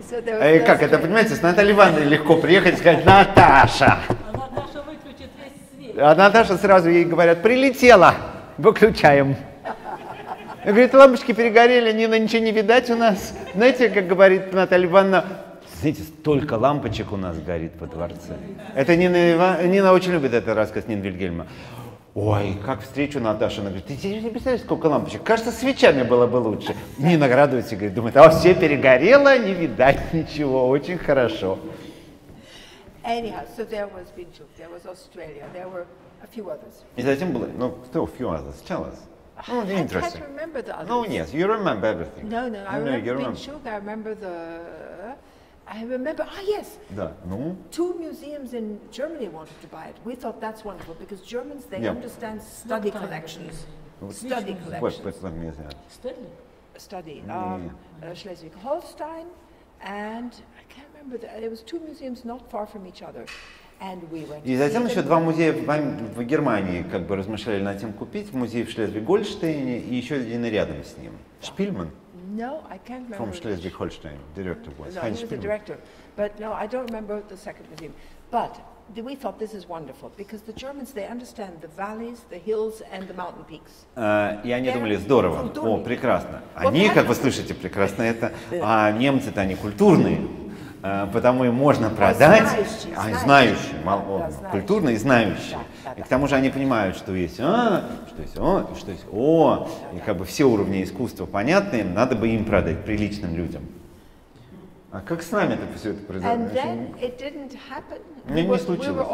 So и как это, понимаете, с Натальей Ивановной легко приехать и сказать, Наташа. Она, Наташа выключит весь свет. А Наташа сразу ей говорят, прилетела, выключаем. Говорит, лампочки перегорели, Нина, ничего не видать у нас. Знаете, как говорит Наталья Ивановна, знаете, столько лампочек у нас горит во дворце. Это Нина, Ива... Нина очень любит этот рассказ Нина Вильгельма. Ой, как встречу Наташу, она говорит, ты тебе не представляешь, сколько лампочек, кажется, свечами было бы лучше. Нина радуется, говорит, думает, а все перегорело, не видать ничего, очень хорошо. Anyhow, so there was Binchuk, there was Australia, there were a few others. И затем было, ну, still a few others, tell us. Oh, interesting. I can't remember the others. No, yes, you remember everything. No, no, I no, remember Pintchuk, I remember the... I remember, ah, yes. Да, ну? Two museums in Germany wanted to buy it. We thought that's wonderful, because Germans, they yeah. understand study no, collections. No, study no, collections. What, what museum? Study. Study. Um, uh, Schleswig-Holstein, and I can't remember, the, there was two museums not far from each other. И затем еще два музея в Германии как бы размышляли над тем купить. Музей в Шлезвиг-Гольштейне и еще один рядом с ним. Шпильман? No, I can't remember. From Schleswig-Holstein, director was. No, he was the director. But no, I don't remember the second museum. But we thought this is wonderful because the Germans they understand the valleys, the hills and the mountain peaks. И они думали, здорово, о, прекрасно. Они, как вы слышите, прекрасно это. А немцы-то они культурные. Потому и можно продать, а знающие, культурные и знающие. И к тому же они понимают, что есть а, что есть о, что есть о, и как бы все уровни искусства понятны, надо бы им продать, приличным людям. А как с нами это все это произошло? Мне не случилось.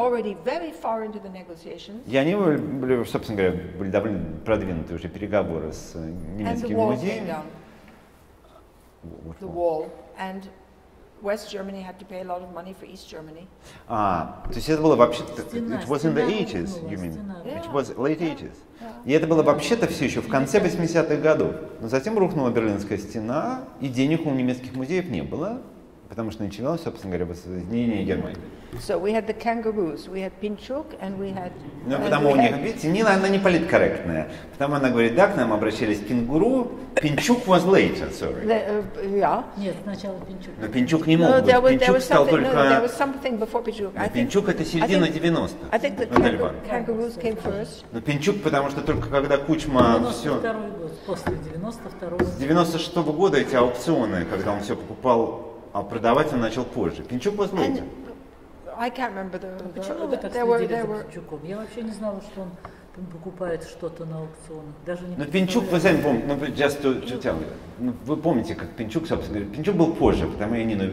И они были, собственно говоря, были довольно продвинуты уже переговоры с немецким музеем. West Germany had to pay a lot of money for East Germany. А, то есть это было вообще-то... It was in the eighties, you mean? It was late eighties. И это было вообще-то все еще в конце восьмидесятых годов. Но затем рухнула Берлинская стена, и денег у немецких музеев не было, потому что начиналось, собственно говоря, воссоединение Германии. So we had the kangaroos, we had Pinchuk, and we had... Ну, потому у них, видите, Нина, она не политкорректная. Потому она говорит, да, к нам обращались кенгуру, Пинчук was later, sorry. The, uh, yeah. Нет, сначала Пинчук. Но Пинчук не мог no, быть, was, Пинчук стал только... No, there was something before Пинчук. I Пинчук think, это середина девяностых. Но Пинчук, потому что только когда Кучма девяносто второй все... год, после девяносто второго. С девяносто шестого года эти аукционы, когда он все покупал, а продавать он начал позже. Пинчук was later. I can't remember the, the, Почему вы так следили за Пинчуком? Я вообще не знала, что он покупает что-то на аукционах. Даже не но Пинчук, вы сами помните, ну, just to, to tell you. Вы помните, как Пинчук, собственно говоря, Пинчук был позже, потому что Нина,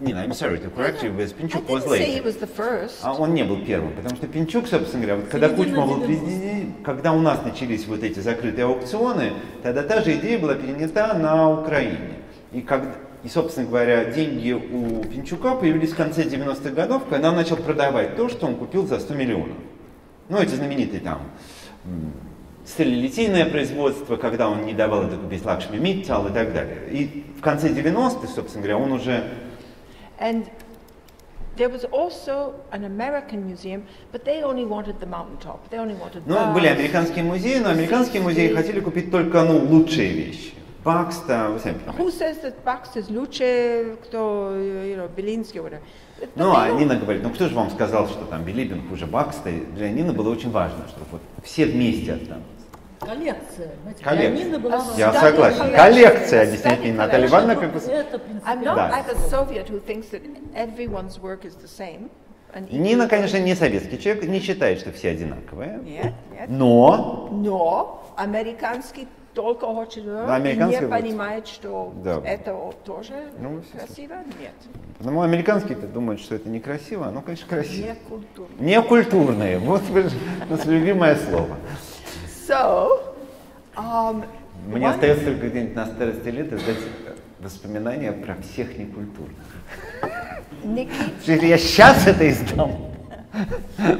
Нина, I'm sorry to correct you, but Пинчук was late. А он не был первым, потому что Пинчук, собственно говоря, вот, когда Кучма был президент, когда у нас начались вот эти закрытые аукционы, тогда та же идея была перенята на Украине. И когда... И, собственно говоря, деньги у Пинчука появились в конце девяностых годов, когда он начал продавать то, что он купил за сто миллионов. Ну, эти знаменитые там сталелитийное производство, когда он не давал это купить Лакшми Миттал и так далее. И в конце девяностых, собственно говоря, он уже... And there was also an American museum, but they only wanted the mountaintop. They only wanted... Ну, были американские музеи, но американские музеи хотели купить только, ну, лучшие вещи. Бакста, вы сами понимаете. Who says that Бакста лучше, кто, you know, Белинский, whatever. Ну, а Нина говорит, ну кто же вам сказал, что там Билибин хуже Бакста? Для Нины было очень важно, чтобы вот все вместе там. Коллекция. Знаете, коллекция. Была... Я согласен. Коллекция, коллекция объясняет Наталья Ивановна, как бы... I'm not like a Soviet who thinks that everyone's work is the same. Нина, конечно, не советский человек, не считает, что все одинаковые. Нет, нет. Но... Но американский... Только художник не понимает, что да. это тоже ну, красиво? Нет. Потому американские-то думают, что это некрасиво, оно, конечно, красиво. Некультурные. Некультурные. Вот вы же Наше любимое слово. So, um, Мне one... остается только где-нибудь на старости лет издать воспоминания про всех некультурных. Никит... Я сейчас это издам.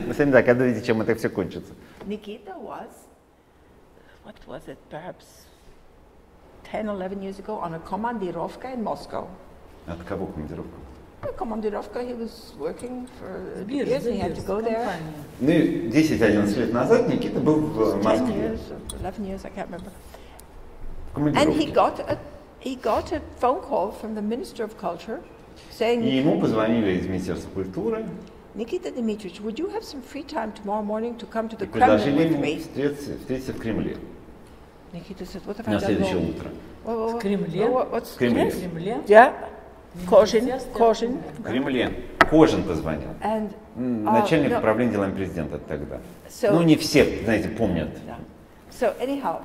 Вы сами догадываетесь, чем это все кончится. Никита was, what was it, perhaps ten eleven years ago on a командировка in Moscow. От кого командировка? Командировка, he was working for years, he had to go there. Ну, десять-одиннадцать лет назад Никита был в Москве. eleven years, I can't remember. And he got a he got a phone call from the Minister of Culture saying. И ему позвонили из Министерства культуры. Никита Дмитриевич, would you have some free time tomorrow morning to come to the Kremlin with me? Встретиться, встретиться в Кремле. Никита said, what have I done? На следующее утро. В Кремле? В Кремле? Да. Кожин, Кожин. В Кремле. Кожин позвонил. And, uh, Начальник no, управления делами президента тогда. So, ну, не все, знаете, помнят. So, anyhow,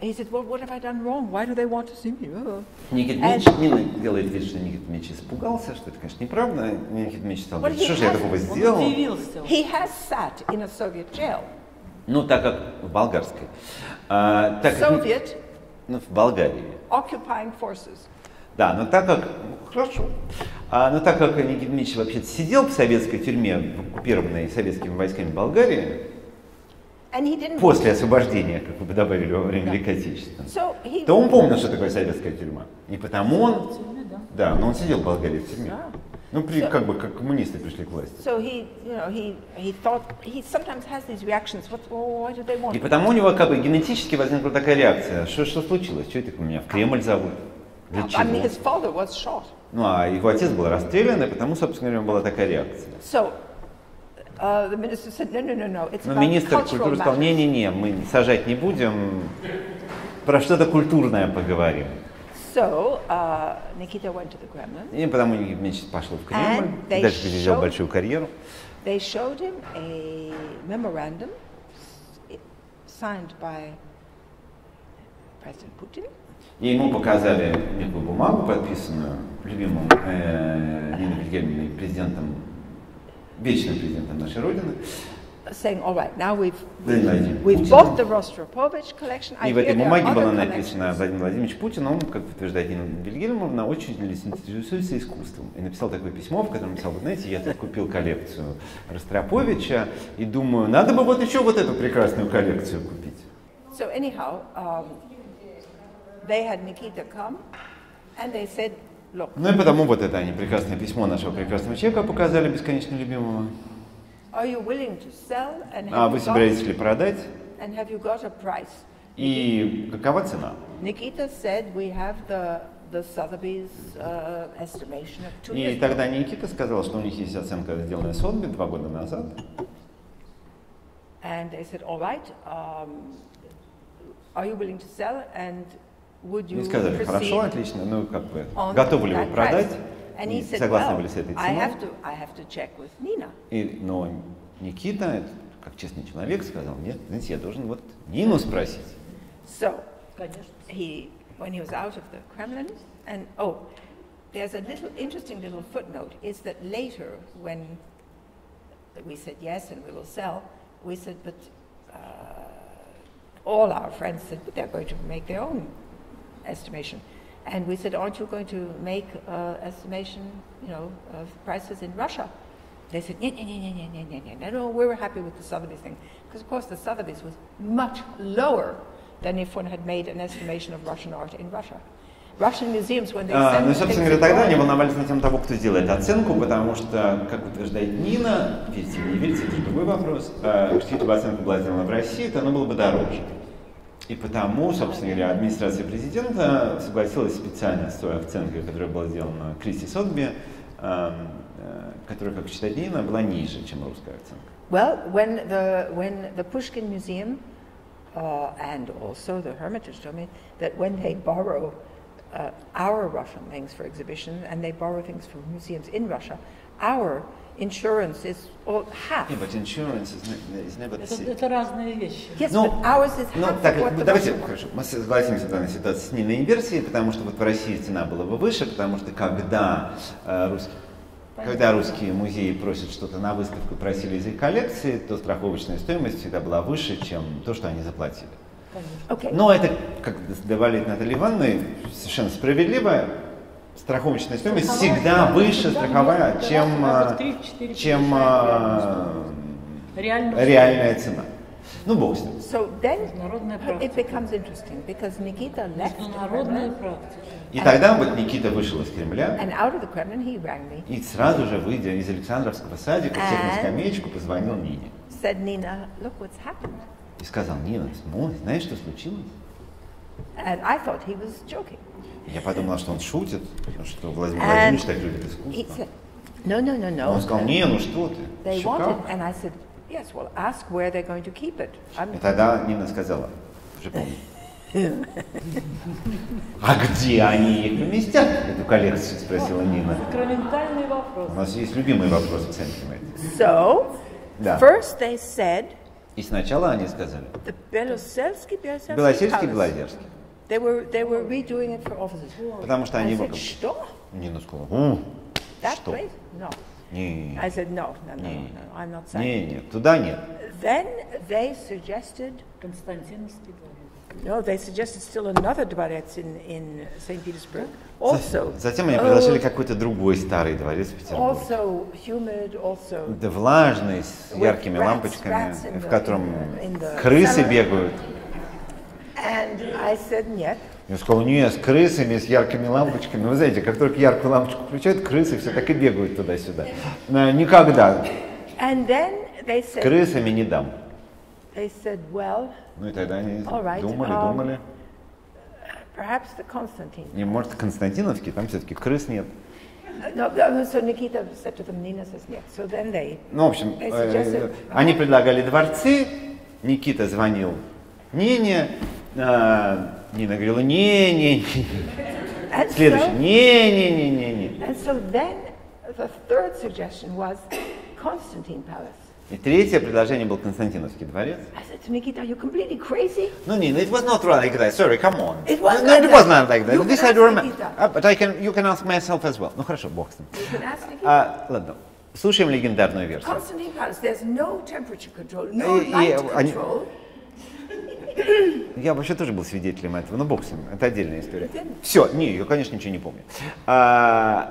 he said, well, what have I done wrong? Why do they want to see me? Oh. Никит Мич, Нина делает вид, что Никит Мич испугался, что это, конечно, неправда. Никит Мич стал говорить, что же я такого сделал? He has sat in a Soviet jail. Ну, так как в болгарской. А, так Soviet, как, ну, в Болгарии. Occupying forces. Да, но так как, ну, хорошо, а, но так как Никита Мич вообще сидел в советской тюрьме, в оккупированной советскими войсками Болгарии, после освобождения, как вы добавили во время Великой Отечественной, so he... то он помнил, что такое советская тюрьма. И потому он, тюрьме, да. да, но он сидел в Болгарии в тюрьме. Yeah. Ну, при, so, как бы, как коммунисты пришли к власти. So he, you know, he, he thought, he sometimes has these reactions. What, what do they want? И потому у него как бы генетически возникла такая реакция. Что, что случилось? Что это меня в Кремль зовут? Для чего? I mean, his father was shot. Ну, а его отец был расстрелян, и потому, собственно говоря, была такая реакция. So, uh, the minister said, no, no, no, no. It's about cultural matters. Но министр культуры сказал, не-не-не, мы сажать не будем, про что-то культурное поговорим. So, uh, Nikita went to the Kremlin. И потому Никита Мич пошел в Кремль, и даже сделал большую карьеру. They showed him a memorandum signed by President Putin. И ему показали некую бумагу, подписанную любимым э, Ниной Вильгельмовной, президентом, вечным президентом нашей Родины. Saying, all right, now we've, we've bought the Rostropovich collection. И в этой бумаге было написано: Владимир Владимирович Путин, он, как утверждает Нина Вильгельмовна, очень интересуется искусством. И написал такое письмо, в котором написал: вы знаете, я тут купил коллекцию Ростроповича и думаю, надо бы вот еще вот эту прекрасную коллекцию купить. So anyhow, um, They had Nikita come, and they said, look. Ну и потому вот это они прекрасное письмо нашего прекрасного человека показали бесконечно любимого. Are you willing to sell and have а вы собираетесь ли продать? And have you got a price? И какова цена? Никита said we have the the Sotheby's uh, estimation of two years. И тогда Никита сказал, что у них есть оценка, сделанная Sotheby's два года назад. And they said, all right, um, are you willing to sell and Вы сказали, хорошо, отлично, ну как бы, готовы ли вы продать, и согласны были с этой ценой. И, но Никита, как честный человек, сказал, нет, знаете, я должен вот Нину спросить. So, he, when he was out of the Kremlin, and oh, there's a little interesting little footnote, is that later when we said yes and we will sell, we said, but uh, all our friends said, but they're going to make their own. Estimation, and we said, aren't you going to make uh, estimation, you know, of prices in Russia? They said, yeah, yeah, yeah, yeah, yeah, yeah, yeah. No, we were happy with the Sotheby's thing, because of course the Sotheby's was much lower than if one had made an estimation of Russian art in Russia. Russian museums when they send. Ну, собственно говоря, тогда они волновались на тем того, кто сделает оценку, потому что, как утверждает Нина, верьте или не верьте, это другой вопрос. Если бы оценка была сделана в России, то она была бы дороже. И потому, собственно говоря, администрация президента согласилась специально с той оценкой, которая была сделана Кристи Сотби, которая, как считает Нина, была ниже, чем русская оценка. Well, when the when the Pushkin Museum uh, and also the Hermitage told me that when they borrow uh, our Russian things for exhibition and they borrow things from museums in Russia, our Insurance is all half. Yeah, but insurance is, is never the same. Это разные вещи. Yes, but ours is half of what the Russian. Давайте, хорошо, мы согласимся в данной ситуации с Ниной инверсией, потому что вот в России цена была бы выше, потому что когда э, русский Когда русские музеи просят что-то на выставку, просили из их коллекции, то страховочная стоимость всегда была выше, чем то, что они заплатили. Okay. Но это, как добавляет Наталья Ивановна, совершенно справедливо. Страховочная стоимость страховая всегда выше страховая, страховая чем, раз, три, четыре, чем реальная, реальная цена. Ну, бог с ним. Международная практика. И тогда вот Никита вышел из Кремля, и сразу же, выйдя из Александровского садика, сел на скамеечку, позвонил Нине. И сказал: Нина, знаешь, что случилось? Я подумала, что он шутит, что Владимир Владимирович так любит искусство. Он сказал: не, ну что ты, Чикаго. И тогда Нина сказала, уже помню, а где они их поместят, эту коллекцию, спросила Нина. Сакраментальный вопрос. У нас есть любимый вопрос в центре Мэйд. И сначала они сказали: Белосельский, Белозерский. They were, they were redoing it for officers. Потому что они его... Что? Нина сказала: что? Нет. I said, no, no, no, no, I'm not saying. Нет, нет, туда нет. Then they suggested... Константиновский дворец. No, they suggested still another дворец in, in Saint Petersburg. Also... Затем они предложили какой-то другой старый дворец в Петербурге. Also humid, also... Да, влажный, с яркими лампочками, в котором крысы бегают. Я сказал: нет, с крысами, с яркими лампочками. Вы знаете, как только яркую лампочку включают, крысы все так и бегают туда-сюда. Никогда. С крысами не дам. Ну и тогда они думали, думали. Не, может, Константиновский, там все-таки крыс нет. Ну, в общем, они предлагали дворцы, Никита звонил Нине, а, Нина говорила: не-не-не, следующий, не-не-не-не-не. И третье предложение был Константиновский дворец. No, Nina, it was not like that. Sorry, come on. It was no, it was not like that. This I do remember. But I can, you can ask myself as well. Ну хорошо, бог с ним. А, ладно. Слушаем легендарную версию. Я вообще тоже был свидетелем этого, но бог с ним, это отдельная история. Все, не, я, конечно, ничего не помню. А,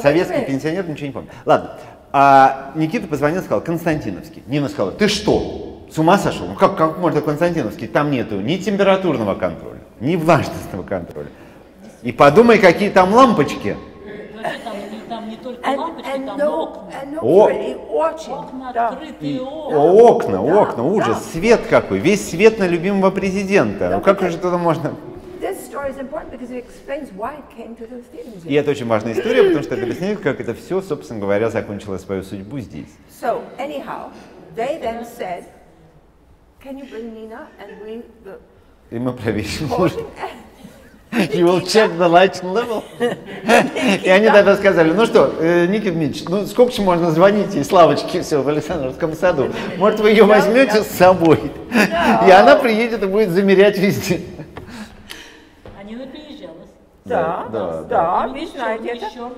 советский пенсионер ничего не помню. Ладно, а, Никита позвонил, сказал: Константиновский. Нина сказала: ты что, с ума сошел? Ну как, как можно Константиновский? Там нету ни температурного контроля, ни влажностного контроля. И подумай, какие там лампочки. Там не только лампочки, and, and там no, окна. О, окна, открытые окна. Окна, окна, ужас, свет какой, весь свет на любимого президента. Ну как же туда можно? И это очень важная история, потому что это объясняет, как это все, собственно говоря, закончило свою судьбу здесь. So, anyhow, they then said, can you bring Nina and we the... И мы проверим, может. You will check the light level. И они тогда сказали: ну что, Никита Дмитриевич, ну сколько же можно звонить ей с лавочки все в Александровском саду? Может, вы ее возьмете с собой? И она приедет и будет замерять везде. А Нина приезжалась. Да, да, да, вы знаете это.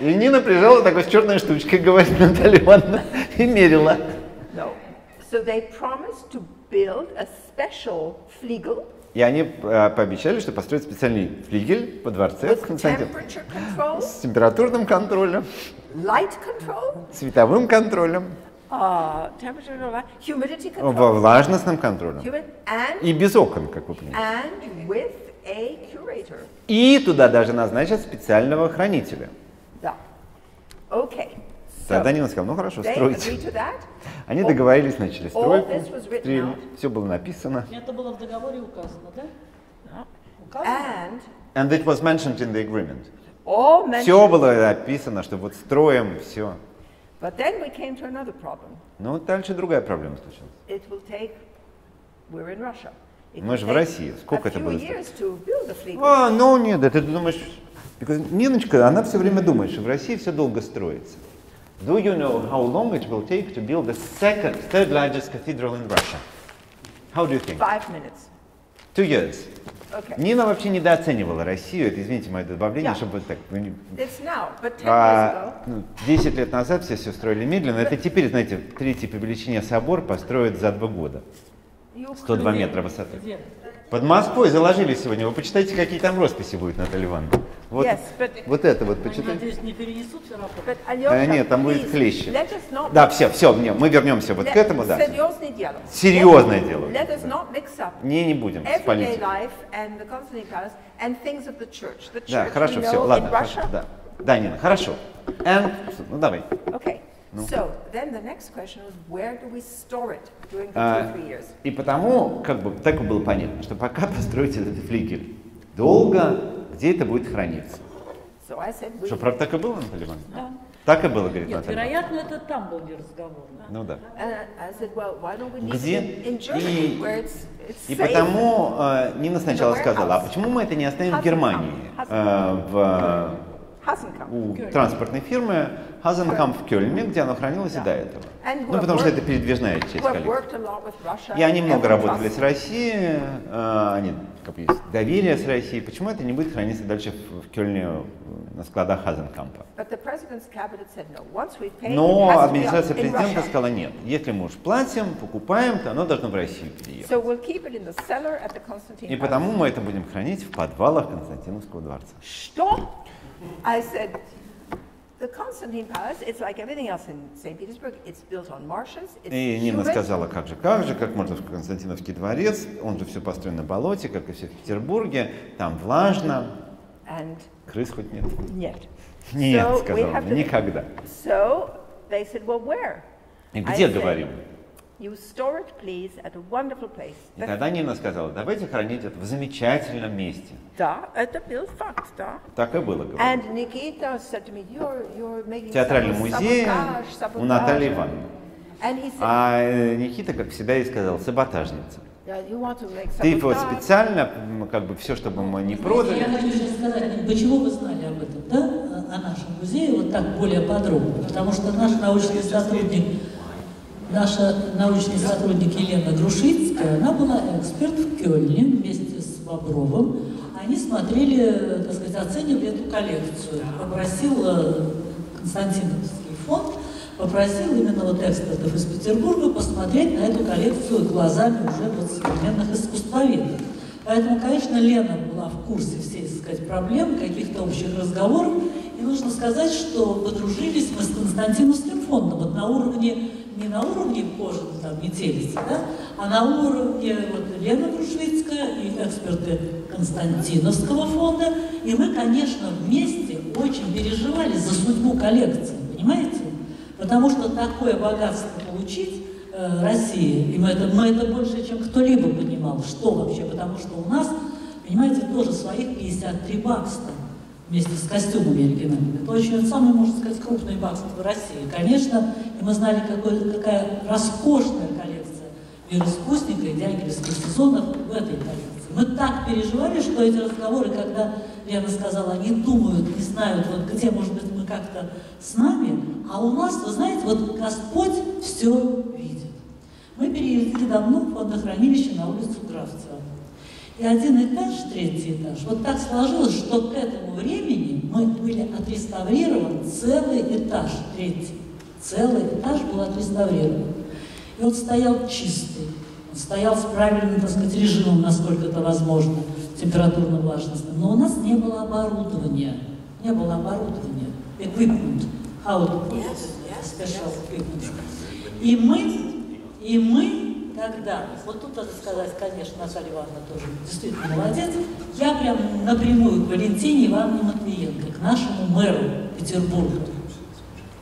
И Нина приезжала такой с черной штучкой, говорит Наталья Ивановна, и мерила. И они пообещали, что построят специальный флигель по дворце с температурным контролем, световым контролем, uh, влажностным контролем и без окон, как вы понимаете. И туда даже назначат специального хранителя. Yeah. Okay. Тогда Нина сказала: ну хорошо, стройте. Они договорились, начали стройку, стрим, все было написано. Это было в договоре указано, да? Указано? And it was mentioned in the agreement. Все было написано, что вот строим все. Но дальше другая проблема случилась. Мы же в России, сколько это будет? А, ну нет, ты думаешь... Ниночка, она все время думает, что в России все долго строится. Do you know how long it will take to build the second, third largest cathedral in Russia? How do you think? Five minutes. Two years. Okay. Нина вообще недооценивала Россию. Это, извините, мое добавление, yeah. чтобы так. десять лет назад все все строили медленно. But... Это теперь, знаете, третий по величине собор построят за два года. сто два метра высоты. Yeah. Под Москвой заложили сегодня. Вы почитайте, какие там росписи будут, Наталья Ивановна. Вот, yes, but... вот это вот почитайте. Надеюсь, не перенесут все равно. Алёша, а, нет, там please, будет клещи. Not... Да, все, все, не, мы вернемся вот let... к этому. Да. Серьезное дело. Серьезное let дело. Let us not mix up не, не будем. Да, хорошо, все, ладно. Хорошо, да. да, Нина, хорошо. And... Ну, давай. Okay. So, then the next question was, where do we store it during the uh, two, three years? И потому, как бы, так было понятно, что пока построить этот флигель долго, где это будет храниться? So I said, we... Что, правда, так и было, Наталья Ивановна? Да. Так и было, говорит Нет, Наталья вероятно, это там был не разговор. Да? Ну да. Said, well, где? In Germany, where it's, it's и потому uh, Нина сначала сказала, а почему мы это не оставим в Германии? Uh, в... У транспортной фирмы Хазенкам в Кёльне, где оно хранилось и до этого. Ну, потому что это передвижная часть коллекции. И они много работали с Россией, они, как есть, доверие с Россией. Почему это не будет храниться дальше в Кёльне на складах Хазенкампа? Но администрация президента сказала нет. Если мы уж платим, покупаем, то оно должно в Россию переехать. И потому мы это будем хранить в подвалах Константиновского дворца. Что? I said, the Constantine Palace, it's like everything else in Saint Petersburg, it's built on marshes, it's И Нина сказала, как же, как же, как можно в Константиновский дворец, он же все построен на болоте, как и все в Петербурге, там влажно, and крыс хоть нет? Нет. Нет, so сказала, to... никогда. So they said, well, where? И где, said, говорим? You store it, please, at a wonderful place. И тогда Нина сказала, давайте хранить это в замечательном месте. Да, это был факт, да. Так и было, говорю. В театральном музее у Натальи Ивановны. А Никита, как всегда, ей сказал, саботажница. Ты вот специально, как бы, все, чтобы мы не продали. Я хочу сейчас сказать, почему вы знали об этом, да, о нашем музее, вот так более подробно. Потому что наш научный сотрудник... Наша научный сотрудник Елена Грушицкая, она была эксперт в Кёльне вместе с Бобровым. Они смотрели, так сказать, оценивали эту коллекцию. Попросил Константиновский фонд, попросил именно вот экспертов из Петербурга посмотреть на эту коллекцию глазами уже вот современных искусствоведов. Поэтому, конечно, Лена была в курсе всей, так сказать, проблем, каких-то общих разговоров. И нужно сказать, что подружились мы с Константиновским фондом вот на уровне... не на уровне Кожина, там, не телеса, да, а на уровне вот, Лена Грушицкая и эксперты Константиновского фонда. И мы, конечно, вместе очень переживали за судьбу коллекции, понимаете? Потому что такое богатство получить э, России, и мы это, мы это больше, чем кто-либо понимал, что вообще, потому что у нас, понимаете, тоже своих пятьдесят три бакса вместе с костюмами оригинальными. Это очень самый, можно сказать, крупный бакс в России. Конечно, и мы знали, какой, какая роскошная коллекция мироискусника и дягилевских сезонов в этой коллекции. Мы так переживали, что эти разговоры, когда Лена сказала, они думают, не знают, вот где, может быть, мы как-то с нами, а у нас, вы знаете, вот Господь все видит. Мы переехали давно в фондохранилище на улицу Кравцева. И один этаж, третий этаж, вот так сложилось, что к этому времени мы были отреставрирован целый этаж, третий. Целый этаж был отреставрирован. И он стоял чистый, он стоял с правильным, так сказать, режимом, насколько это возможно, температурно-влажностным. Но у нас не было оборудования, не было оборудования, equipment, how to put it, special equipment. И мы, и мы... Тогда, вот тут надо сказать, конечно, Наталья Ивановна тоже действительно молодец. Я прям напрямую к Валентине Ивановне Матвиенко, к нашему мэру Петербурга.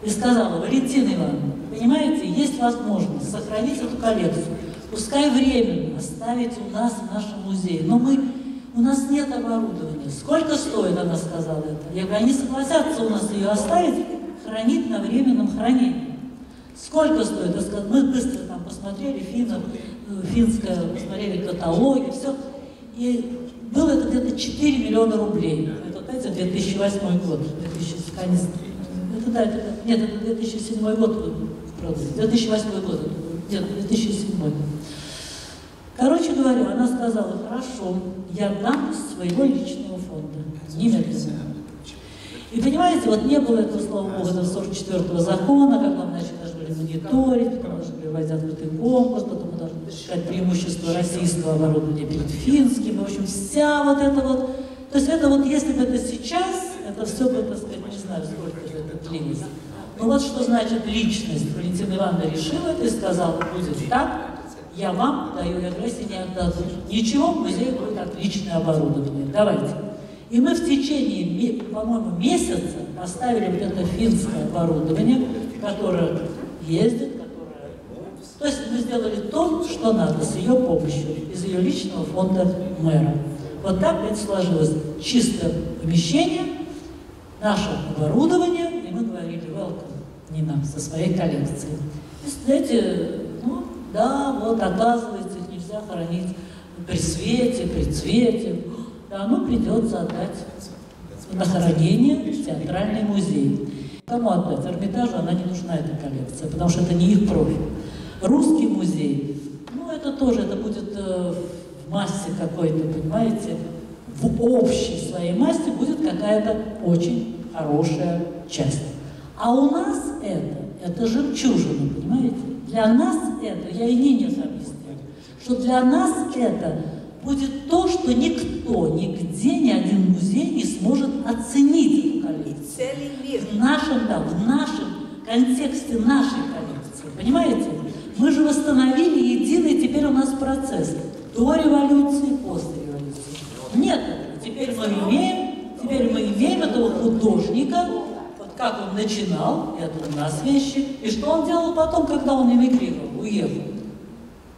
И сказала, Валентина Ивановна, понимаете, есть возможность сохранить эту коллекцию, пускай временно оставить у нас в нашем музее. Но мы, у нас нет оборудования. Сколько стоит, она сказала это. Я говорю, они согласятся у нас ее оставить, хранить на временном хранении. Сколько стоит? Я сказала, мы быстро там посмотрели, финно, финское, посмотрели каталоги, все. И было это где-то четыре миллиона рублей. Это, знаете, две тысячи восьмой год. две тысячи, конец. Это, да, это, нет, это две тысячи седьмой год. Правда, две тысячи восьмой год. Нет, две тысячи седьмой. Короче говоря, она сказала: хорошо, я дам из своего личного фонда. Немедленно. И понимаете, вот не было этого, слава богу, этого сорок четвёртого закона, как нам начали мониторить, потом должны приводить открытый конкурс, потом мы должны решать преимущество российского оборудования перед финским, в общем, вся вот эта вот... То есть это вот, если бы это сейчас, это все бы, так сказать, не знаю, сколько это длилось. Но вот что значит личность. Валентина Ивановна решила это и сказала: будет так, я вам даю, я России не отдадут. Ничего, в музее будет отличное оборудование, давайте. И мы в течение, по-моему, месяца поставили вот это финское оборудование, которое ездит, которая... То есть мы сделали то, что надо, с ее помощью, из ее личного фонда мэра. Вот так это сложилось. Чистое помещение, наше оборудование, и мы говорили: welcome, Нина, со своей коллекцией. И, знаете, ну, да, вот, оказывается, их нельзя хранить при свете, при цвете. Да, ну, придется отдать на хранение в театральный музей. Кому отдать? Эрмитажу она не нужна, эта коллекция, потому что это не их профиль. Русский музей, ну это тоже, это будет э, в массе какой-то, понимаете, в общей своей массе будет какая-то очень хорошая часть. А у нас это, это жемчужина, понимаете? Для нас это, я и Нине объясняю, что для нас это будет то, что никто, нигде, ни один музей не сможет оценить. В нашем, да, в нашем контексте нашей коллекции, понимаете? Мы же восстановили единый теперь у нас процесс до революции, после революции. Нет, теперь мы имеем, теперь мы имеем этого художника, вот как он начинал, это у нас вещи, и что он делал потом, когда он эмигрировал, уехал.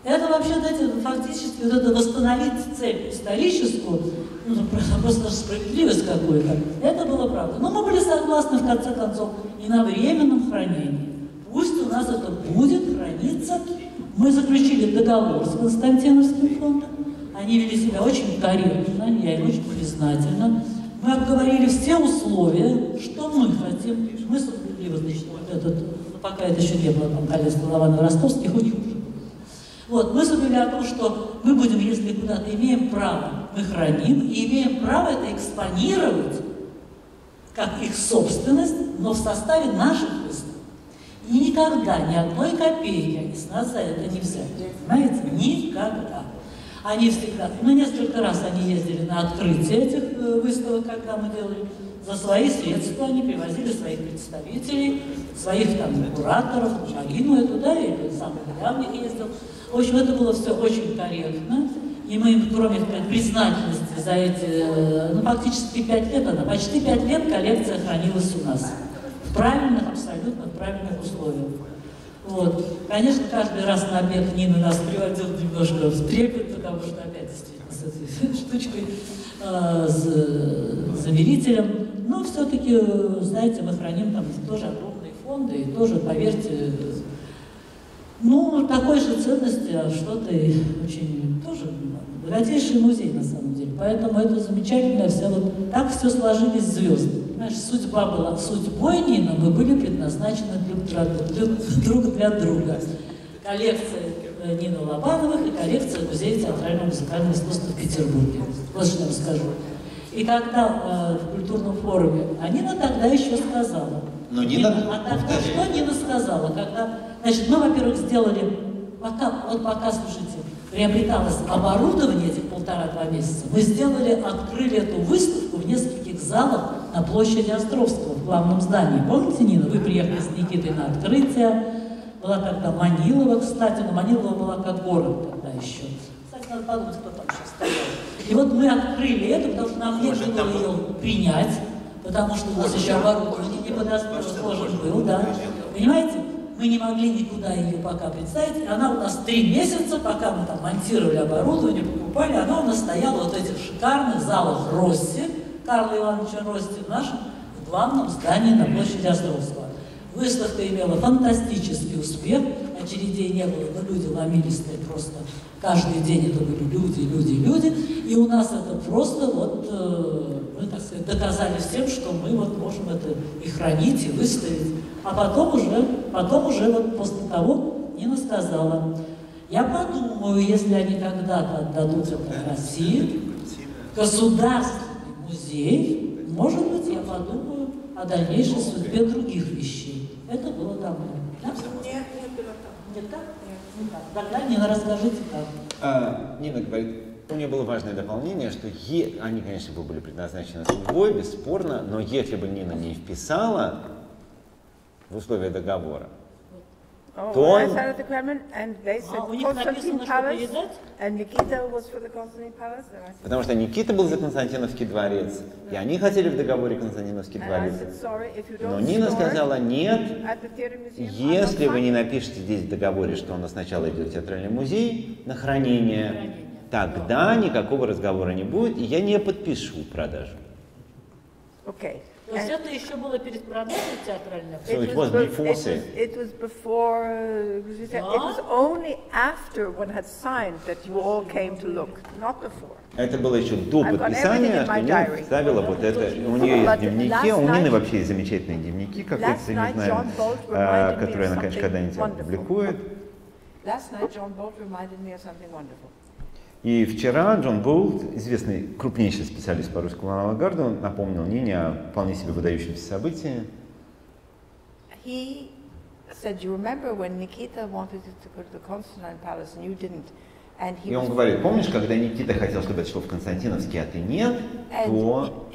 Это вообще, знаете, фактически вот это восстановить цель историческую, ну, просто, просто справедливость какую-то, это было правда. Но мы были согласны, в конце концов, и на временном хранении. Пусть у нас это будет храниться. Мы заключили договор с Константиновским фондом. Они вели себя очень корректно, я им очень признательна. Мы обговорили все условия, что мы хотим. Мы справедливо, значит, вот этот, ну, пока это еще не было, там, колесо Лаванов-Ростовских, у них уже. Вот, мы заявили о том, что мы будем, если куда-то имеем право, мы храним, и имеем право это экспонировать, как их собственность, но в составе наших выставок. И никогда ни одной копейки они с нас за это не взяли, понимаете? Никогда. Они всегда, ну, несколько раз они ездили на открытие этих выставок, когда мы делали, за свои средства они привозили своих представителей, своих там кураторов, Марину эту, да, или сам Ильявник ездил. В общем, это было все очень корректно, и мы им, кроме признательности за эти, ну, фактически пять лет, она, почти пять лет коллекция хранилась у нас. В правильных, абсолютно правильных условиях. Вот. Конечно, каждый раз на обед Нина нас приводил немножко в трепет, потому что опять с этой штучкой, э, с замерителем. Но все-таки, знаете, мы храним там тоже огромные фонды, и тоже, поверьте, ну, такой же ценности, а что-то очень тоже богатейший музей на самом деле. Поэтому это замечательно, все вот так все сложились звезды. Понимаешь, судьба была судьбой Нина, мы были предназначены друг для друга. Друг для друга. Коллекция Нины Лобановых и коллекция Музея театрального и музыкального искусства в Петербурге. Вот что я вам скажу. И когда э, в культурном форуме, а Нина тогда еще сказала. Но Нина, Нина, а тогда что Нина сказала? Когда, значит, мы, во-первых, сделали, пока, вот пока, слушайте, приобреталось оборудование этих полтора-два месяца, мы сделали, открыли эту выставку в нескольких залах на площади Островского, в главном здании. Помните, Нина, вы приехали с Никитой на открытие, была тогда Манилова, кстати, но Манилова была как город тогда еще. Кстати, надо подумать, кто там сейчас стоял. И вот мы открыли это, потому что нам нужно было ее принять, потому что у нас еще оборудование не подоспело, сложен был, да. Понимаете, мы не могли никуда ее пока представить, она у нас три месяца, пока мы там монтировали оборудование, покупали, она у нас стояла вот в этих шикарных залах Росси, Карла Ивановича Росси, в нашем в главном здании на площади Островского. Выставка имела фантастический успех, очередей не было, но люди ломились просто. Каждый день это были люди, люди, люди. И у нас это просто вот, э, мы, так сказать, доказали всем, что мы вот можем это и хранить, и выставить. А потом уже, потом уже вот после того Нина сказала: Я подумаю, если они когда-то отдадут это России, государственный музей, может быть, я подумаю о дальнейшей судьбе других вещей. Это было давно. Да? Нет, не было там. Нет, так? Нет, не так. Тогда, Нина, расскажите так. А, Нина говорит, у меня было важное дополнение, что е... они, конечно, были предназначены судьбой, бесспорно, но если бы Нина не вписала в условия договора, oh, то он... oh, у них написано, что передать? Потому что Никита был за Константиновский дворец, и они хотели в договоре Константиновский дворец. Но Нина сказала, нет, если вы не напишете здесь в договоре, что у нас сначала идет в театральный музей на хранение, тогда никакого разговора не будет, и я не подпишу продажу. Okay. То есть это еще было перед продажей театральной? It was before sale. It was before. It was only after one had signed that you all came to look, not before. Это было еще до подписания, что Нина представила вот это. У нее есть дневники, у Нины вообще есть замечательные дневники, как я все не знаю, которые она, конечно, когда-нибудь опубликует. Last night John Bolt reminded me of something wonderful. И вчера Джон Булл, известный крупнейший специалист по русскому авангарду, напомнил Нине о вполне себе выдающемся событии. И он говорит, помнишь, когда Никита хотел, чтобы это шло в Константиновский, а ты нет, то...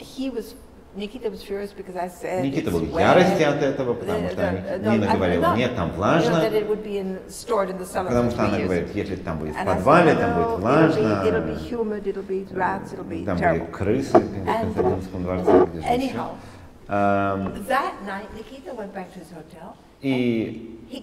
Никита был в ярости от этого, потому что Нина говорила, нет, там влажно, потому что она говорит, если там будет в подвале, там будет влажно, там будут крысы в Константиновском дворце, где же еще. И... И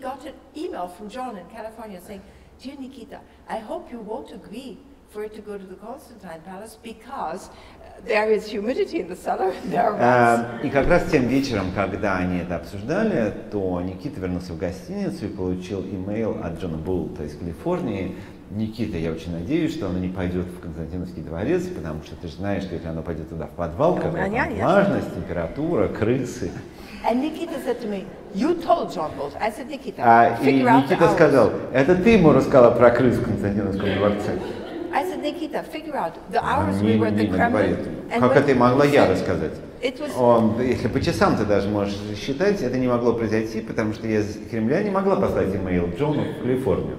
как раз тем вечером, когда они это обсуждали, то Никита вернулся в гостиницу и получил имейл от Джона Булта из Калифорнии. Никита, я очень надеюсь, что оно не пойдет в Константиновский дворец, потому что ты же знаешь, что если оно пойдет туда в подвал, какая там влажность, температура, крысы. And Nikita said to me, you told John Bolt. I said, Nikita, а, figure out the hours. Никита сказал, это ты ему рассказала про крыс в Константиновском дворце. I said, Nikita, figure out the hours we were at the Kremlin. Как это могла я рассказать? Он, если по часам ты даже можешь считать, это не могло произойти, потому что я из Кремля не могла послать имейл Джону в Калифорнию.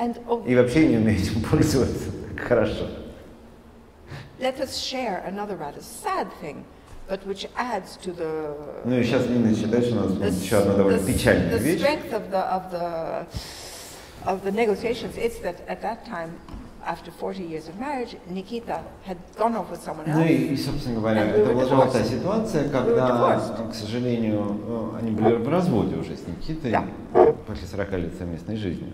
And, oh, и вообще не умею этим пользоваться так хорошо. Let us share another rather sad thing. But which adds to the, ну и сейчас Нина считает, что у нас будет еще одна довольно печальная вещь. Ну и, собственно говоря, это была та ситуация, когда, к сожалению, они были в разводе уже с Никитой, после сорока лет совместной жизни.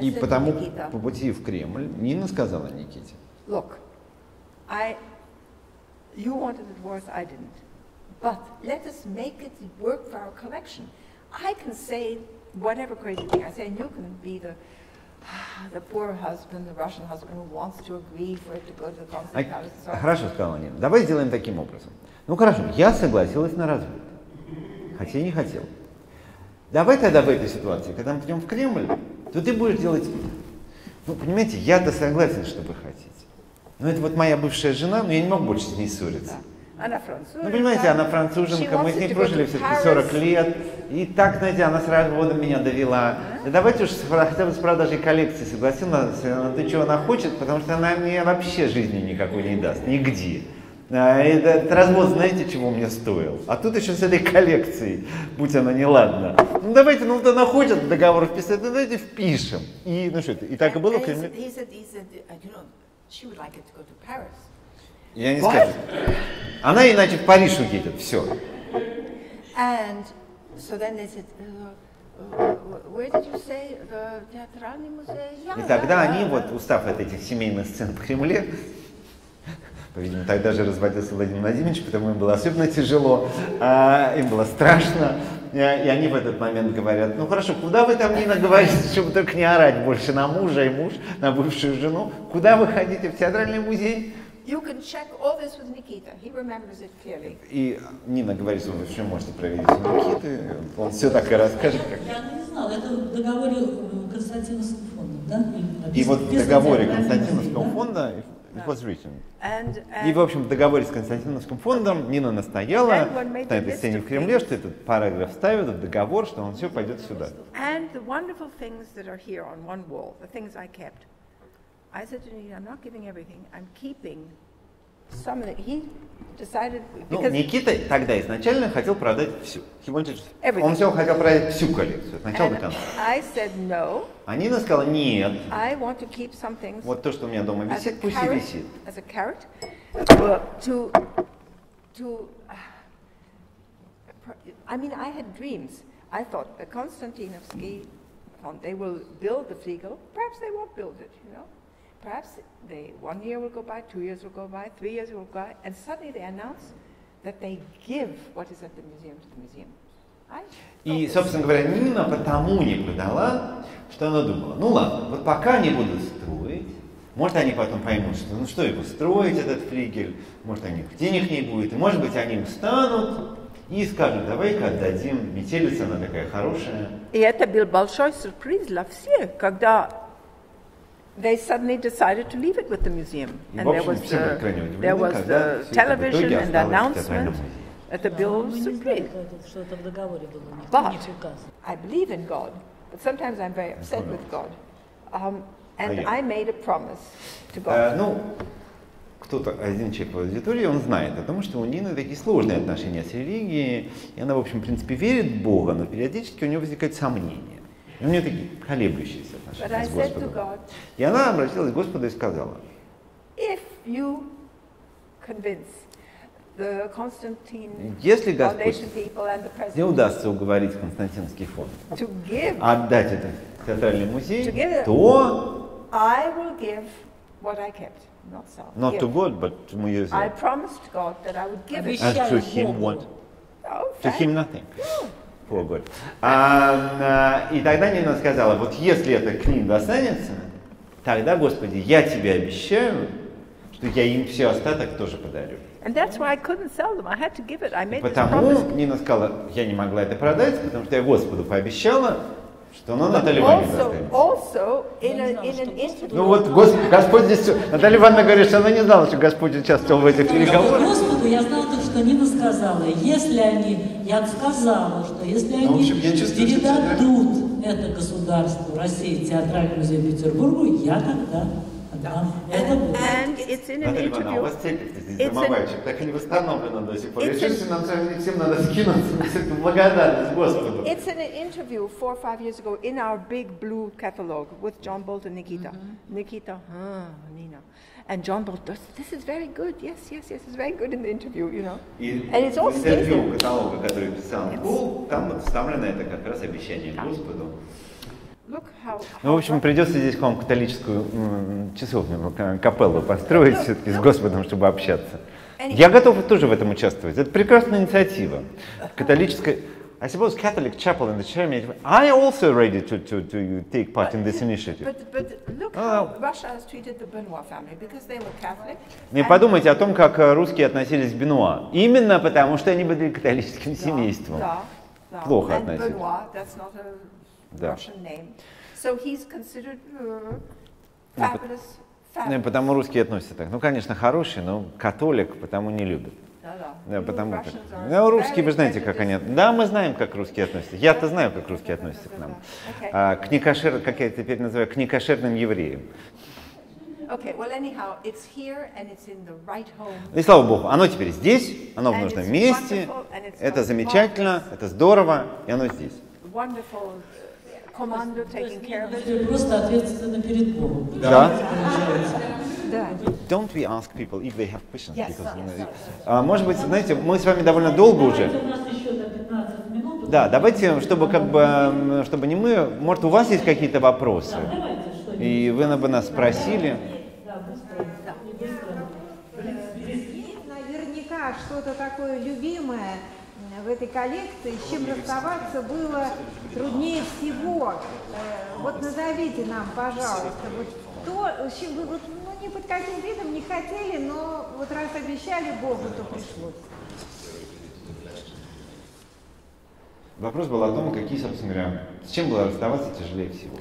И потому, по пути в Кремль, Нина сказала Никите. You wanted a divorce, I didn't. But let us make it work for our collection. I can say whatever crazy thing I say, and you can be the the poor husband, the Russian husband who wants to agree for it to go to the Consulate House. Хорошо, сказала Нина. Давай сделаем таким образом. Ну хорошо, я согласилась на развод, хотя и не хотел. Давай тогда в этой ситуации, когда мы придем в Кремль, то ты будешь делать. Вы понимаете, я-то согласен, что вы хотите. Ну, это вот моя бывшая жена, но я не могу больше с ней ссориться. Она француженка. Ну, понимаете, она француженка, мы с ней прожили все-таки сорок лет. И так, знаете, она с разводом меня довела. Да давайте уж хотя бы с продажей коллекции согласилась, на то, чего она хочет, потому что она мне вообще жизни никакой не даст, нигде. Этот развод, знаете, чего мне стоил? А тут еще с этой коллекцией, будь она неладна. Ну давайте, ну вот она хочет договор вписать, ну давайте впишем. И, ну что это, и так и было. She would like it to go to Paris. Я не скажу. Она иначе в Париж уедет, все. And so then they said, where did you say the театральный музей? И тогда они, вот устав от этих семейных сцен в Кремле, по-видимому, тогда же разводился Владимир Владимирович, потому им было особенно тяжело, им было страшно. И они в этот момент говорят, ну хорошо, куда вы там, Нина, говорите, чтобы только не орать больше на мужа и муж, на бывшую жену? Куда вы ходите, в театральный музей? You can check all this with Nikita. He remembers it clearly. И Нина говорит, что вы все можете проверить у Никиты. Он все так и расскажет. Как... Я не знала, это в договоре Константиновского фонда, да? И вот в договоре Константиновского фонда... It was written. And, uh, и, в общем, в договоре с Константиновским фондом Нина настояла на этой сцене в Кремле, что этот параграф ставит в договор, что он все пойдет сюда. Ну, Никита тогда изначально хотел продать всю. Он все хотел продать всю коллекцию, от начала до конца. No. А Нина сказала, нет, вот то, что у меня дома висит, пусть carrot, и висит. To, to, I mean, I had dreams. I thought the Konstantinovsky fund, they will build the Fliegel, perhaps they won't build it, you know. Perhaps they, one year will go by, two years will go by, three years will go by, and suddenly they announce that they give what is at the museum to the museum. И, собственно говоря, Нина потому не продала, что она думала, ну ладно, вот пока они будут строить, может, они потом поймут, что ну что его строить, этот флигель, может, у них денег не будет, и, может быть, они устанут и скажут, давай-ка отдадим, метелица, она такая хорошая. И это был большой сюрприз для всех, когда... They suddenly decided to leave it with the museum, and there was the, there was the television and the announcement that the bill was surprised. But I believe in God, but sometimes I'm very upset with God, um, and I made a promise to God. Ну, кто-то, один человек в аудитории, он знает о том, что у Нины такие сложные отношения с религией, и она, в общем, в принципе, верит в Бога, но периодически у нее возникают сомнения. У нее такие колеблющиеся отношения с Господом. God, и она обратилась к Господу и сказала, если Господь не удастся уговорить Константиновский фонд отдать это театральный музей, to то I will give what I kept. Not, so. Not to God, but to museum. I promised God that I would give it. And to him what? Oh, to him nothing. No. А, и тогда Нина сказала, вот если это к ним достанется, тогда, Господи, я тебе обещаю, что я им все остаток тоже подарю. И потому Нина сказала, я не могла это продать, потому что я Господу пообещала, что она Наталья Ивановне. Ну вот Господь, Господь здесь... Наталья Ивановна говорит, что она не знала, что Господь участвовал в этих переговорах. Господу я знала только, что Нина сказала, если они... Я сказала, что если они, ну, общем, чувствую, передадут это государству, России, театральный музей Петербургу, я тогда... Да. Это будет. Наталья Ивановна, у вас цепь здесь замывающая, так и не восстановлена до сих пор. Я чувствую, нам всем надо скинуться, это благодарность Господу. It's an interview four or five years ago in our big blue catalog with John Bullt and Nikita. Nikita, Nina. And John Bullt, this is very good, yes, yes, yes, it's very good in the interview, you know. And it's all stated. И в интервью каталога, который писал Булл, там вставлено это как раз обещание Господу. Ну, в общем, придется здесь к вам католическую часовню, капеллу построить все-таки с Господом, чтобы общаться. Я готов тоже в этом участвовать. Это прекрасная инициатива. Католическая... I suppose Catholic chapel in the Germany. I also ready to to to take part in this initiative. But but look how Russia has treated the Benoa family because they were Catholic. Не подумайте о том, как русские относились к Бенуа. Именно потому, что они были католическим семейством. Плохо относились. Да. So he's considered, uh, fabulous, fabulous. Ну, потому русские относятся так. Ну, конечно, хороший, но католик, потому не любят. Да, да. Потому как... Ну, русские, вы знаете, как они... Да, мы знаем, как русские относятся. Я-то знаю, как русские относятся к нам. Okay. А, к некошер... Как я теперь называю? К некошерным евреям. Okay, well, anyhow, it's here and it's in the right home. И слава Богу, оно теперь здесь, оно в нужном месте. Это замечательно, это здорово, и оно здесь. Команду, taking care of it. Просто ответственно перед Богом. Да. Don't we ask people if they have questions? Yes, because, yes, uh, yes. Может быть, знаете, мы с вами довольно долго уже. У нас еще пятнадцать минут. Да, давайте, чтобы как бы, чтобы не мы, может, у вас есть какие-то вопросы, да, и вы бы нас спросили. Да, да. Есть наверняка что-то такое любимое в этой коллекции, с чем расставаться было труднее всего. Вот назовите нам, пожалуйста, вот то, с чем вы вот, ну, ни под каким видом не хотели, но вот раз обещали Богу, то пришлось. Вопрос был о том, какие, собственно говоря, с чем было расставаться тяжелее всего.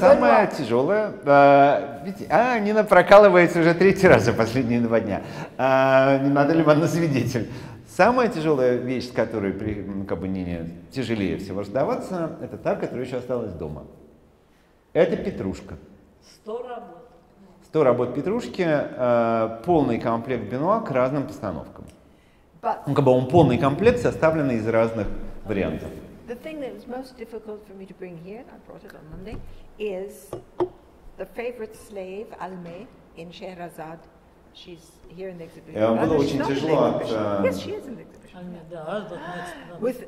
Самое тяжелое, а Нина прокалывается уже третий раз за последние два дня. Наталья Ивановна свидетель. Самая тяжелая вещь, с которой как бы Нине тяжелее всего расставаться, это та, которая еще осталась дома. Это петрушка. Сто работ. Сто работ петрушки, полный комплект Бенуа к разным постановкам. Ну, как бы он полный комплект, составленный из разных вариантов. The thing that was most difficult for me to bring here, and I brought it on Monday, is the favorite slave, Almeh, in Scheherazade. She's here in the exhibition. Было очень тяжело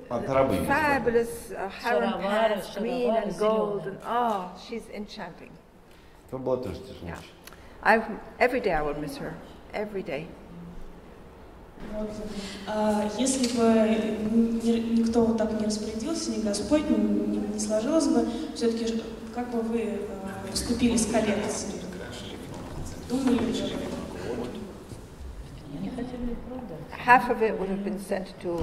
от рабыни. Fabulous harem pants, green and gold, and oh, she's enchanting. Это было тоже тяжело. I every day I will miss her. Every day. Если бы никто вот так не распорядился, ни Господь, ни, не сложилось бы, все-таки как бы вы поступили с коллекцией? Думали бы? Half of it would have been sent to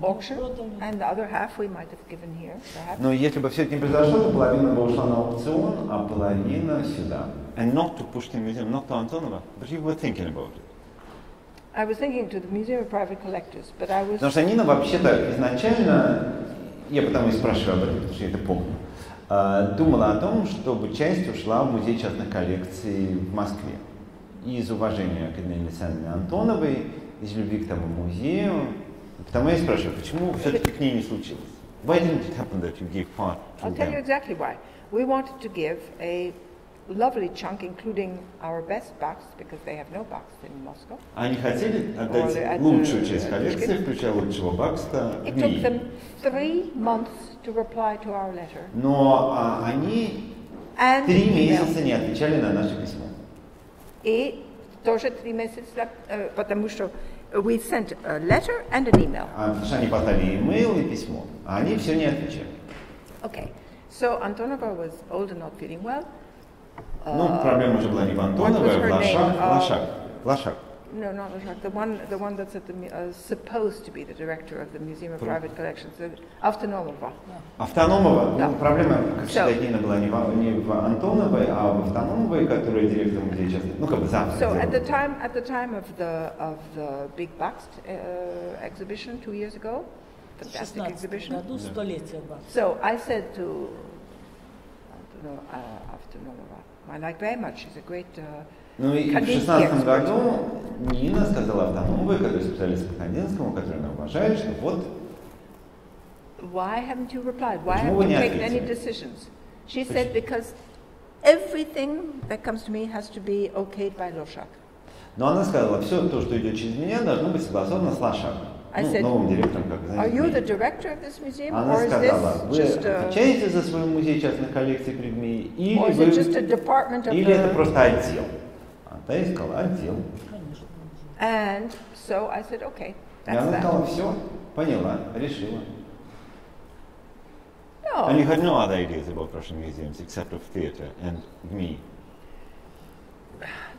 auction, and the other half we might have given here. Но если бы все это не произошло, то половина бы ушла на аукцион, а половина сюда. And not to Pushkin Museum, not to Antonova, but you were thinking about it. I was thinking to the Museum of Private Collectors, but I was. Потому что Нина вообще-то изначально, я потому и спрашиваю об этом, потому что я это помню, думала о том, чтобы часть ушла в музей частных коллекций в Москве. И из уважения к Ирине Александровне Антоновой, из любви к тому музею, потому я и спрашиваю, почему все-таки к ней не случилось? Why didn't it happen that you gave part to them? I'll tell you exactly why. We wanted to give a lovely chunk, including our best box, because they have no box in Moscow. Они хотели отдать лучшую часть коллекции, включая лучшего бакста. It took them three months to reply to our letter. Но они три месяца не отвечали на наше письмо. И тоже три месяца, потому что we sent a letter and an email. Потому что они послали имейл и письмо, а они все не отвечали. Okay, so Antonova was old and not feeling well. Ну, проблема уже была не в Антоновой, в Лошак. Лошак. Лошак. No, not Lashak. The one, the one that's at the, uh, supposed to be the director of the Museum of Private Collections, Автономова. Автономова. Да. Ну, проблема, как всегда, Нина была не в, не в Антоновой, а в Автономовой, которая директор музея сейчас. Ну, как бы завтра. So at the time, at the time of the of the big box uh, exhibition two years ago, fantastic exhibition. В шестнадцатом году столетие бакса. So I said to Автономова. I like very much. She's a great. Uh, Ну и в шестнадцатом году Нина сказала Автономовой, которая специалист по Кандинскому, которую она уважает, что вот... Why haven't you replied? Why haven't you taken any decisions? She said, because everything that comes to me has to be okayed by Лошак. Но она сказала, все то, что идет через меня, должно быть согласовано с Лошаком. Ну, новым директором, как знаете. Она сказала, вы отвечаете за свой музей частных коллекций предметов, или это просто отдел? Да, я искала отдел. And so I said, okay, that's that. Я сказала, все, поняла, решила. No. And you had no other ideas about Russian museums except of theater and me.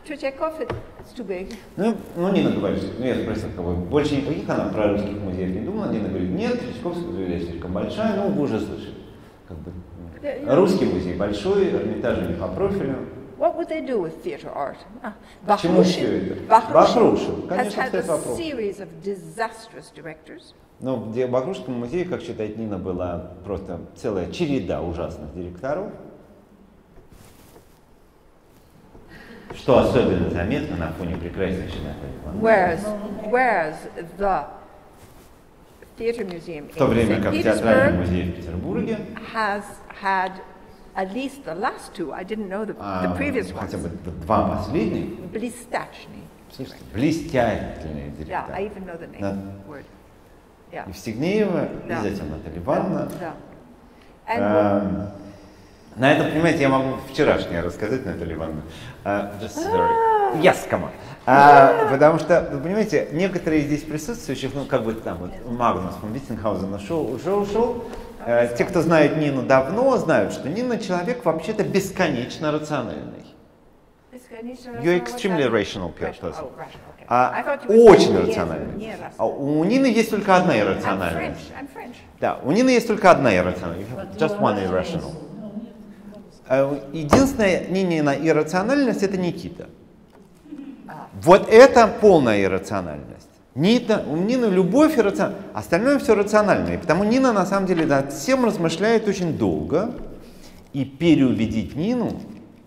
To Chekhov, it's too big. Ну, ну Нина говорит, ну я спросил, кого больше никаких она про русских музеев не думала. Нина говорит, нет, Чайковская заведение слишком большая, ну вы уже слышали, как бы. Русский музей большой, Эрмитаж у них по профилю. What would they do with theater art? Bakhrushchev. Bakhrushchev has had a series of disastrous directors. Но в Бахрушском музее, как считает Нина, была просто целая череда ужасных директоров. Что особенно заметно на фоне прекрасной Натальи Ивановны. В то время как театральный музей в Петербурге. At least the last two. I didn't know the, the previous ones. Хотя бы два последних. Блистательные. Блистательные директора. Yeah, I even know the name. Над... Word. Yeah. Евстигнеева, yeah. И затем Наталья Ивановна. Yeah. Yeah. Uh, на этом, понимаете, я могу вчерашнее рассказать, Наталья Ивановна. Uh, just sorry. Яскому. А, потому что, вы понимаете, некоторые здесь присутствующих, ну, как бы там, вот, Магнус фон Виттенхаузен ушел, ушел, ушел. А, те, кто знают Нину давно, знают, что Нина человек вообще-то бесконечно рациональный. You're extremely rational person. А, очень рациональный. А у Нины есть только одна иррациональная. Да, у Нины есть только одна иррациональная. Just one irrational. Единственная Нинина иррациональность — это Никита. Вот это полная иррациональность. Нина, у Нины любовь иррациональна, остальное все рационально. И потому Нина на самом деле над всем размышляет очень долго. И переубедить Нину,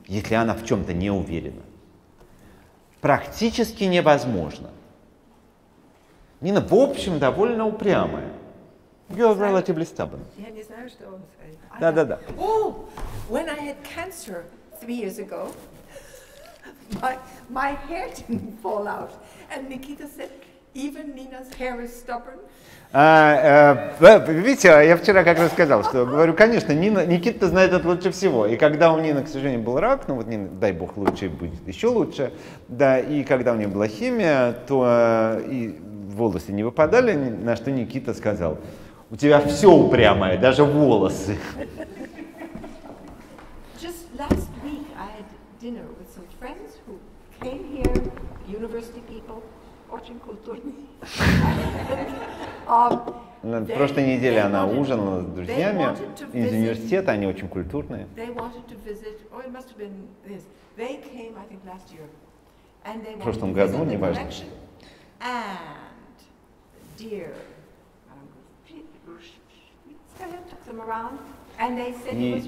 если она в чем-то не уверена, практически невозможно. Нина, в общем, довольно упрямая. You're relatively stubborn. Я не знаю, что он сказал. Да, да, да. Oh, when I had cancer three years ago, my, my hair didn't fall out. And Nikita said, even Nina's hair is stubborn. А, э, видите, я вчера как раз сказал, что говорю, конечно, Нина, Никита знает это лучше всего. И когда у Нины, к сожалению, был рак, ну вот, Нина, дай бог, лучше будет еще лучше, да, и когда у нее была химия, то э, и волосы не выпадали, на что Никита сказал: у тебя все упрямое, даже волосы. На прошлой неделе она ужинала с друзьями из университета, они очень культурные. В прошлом году, неважно. И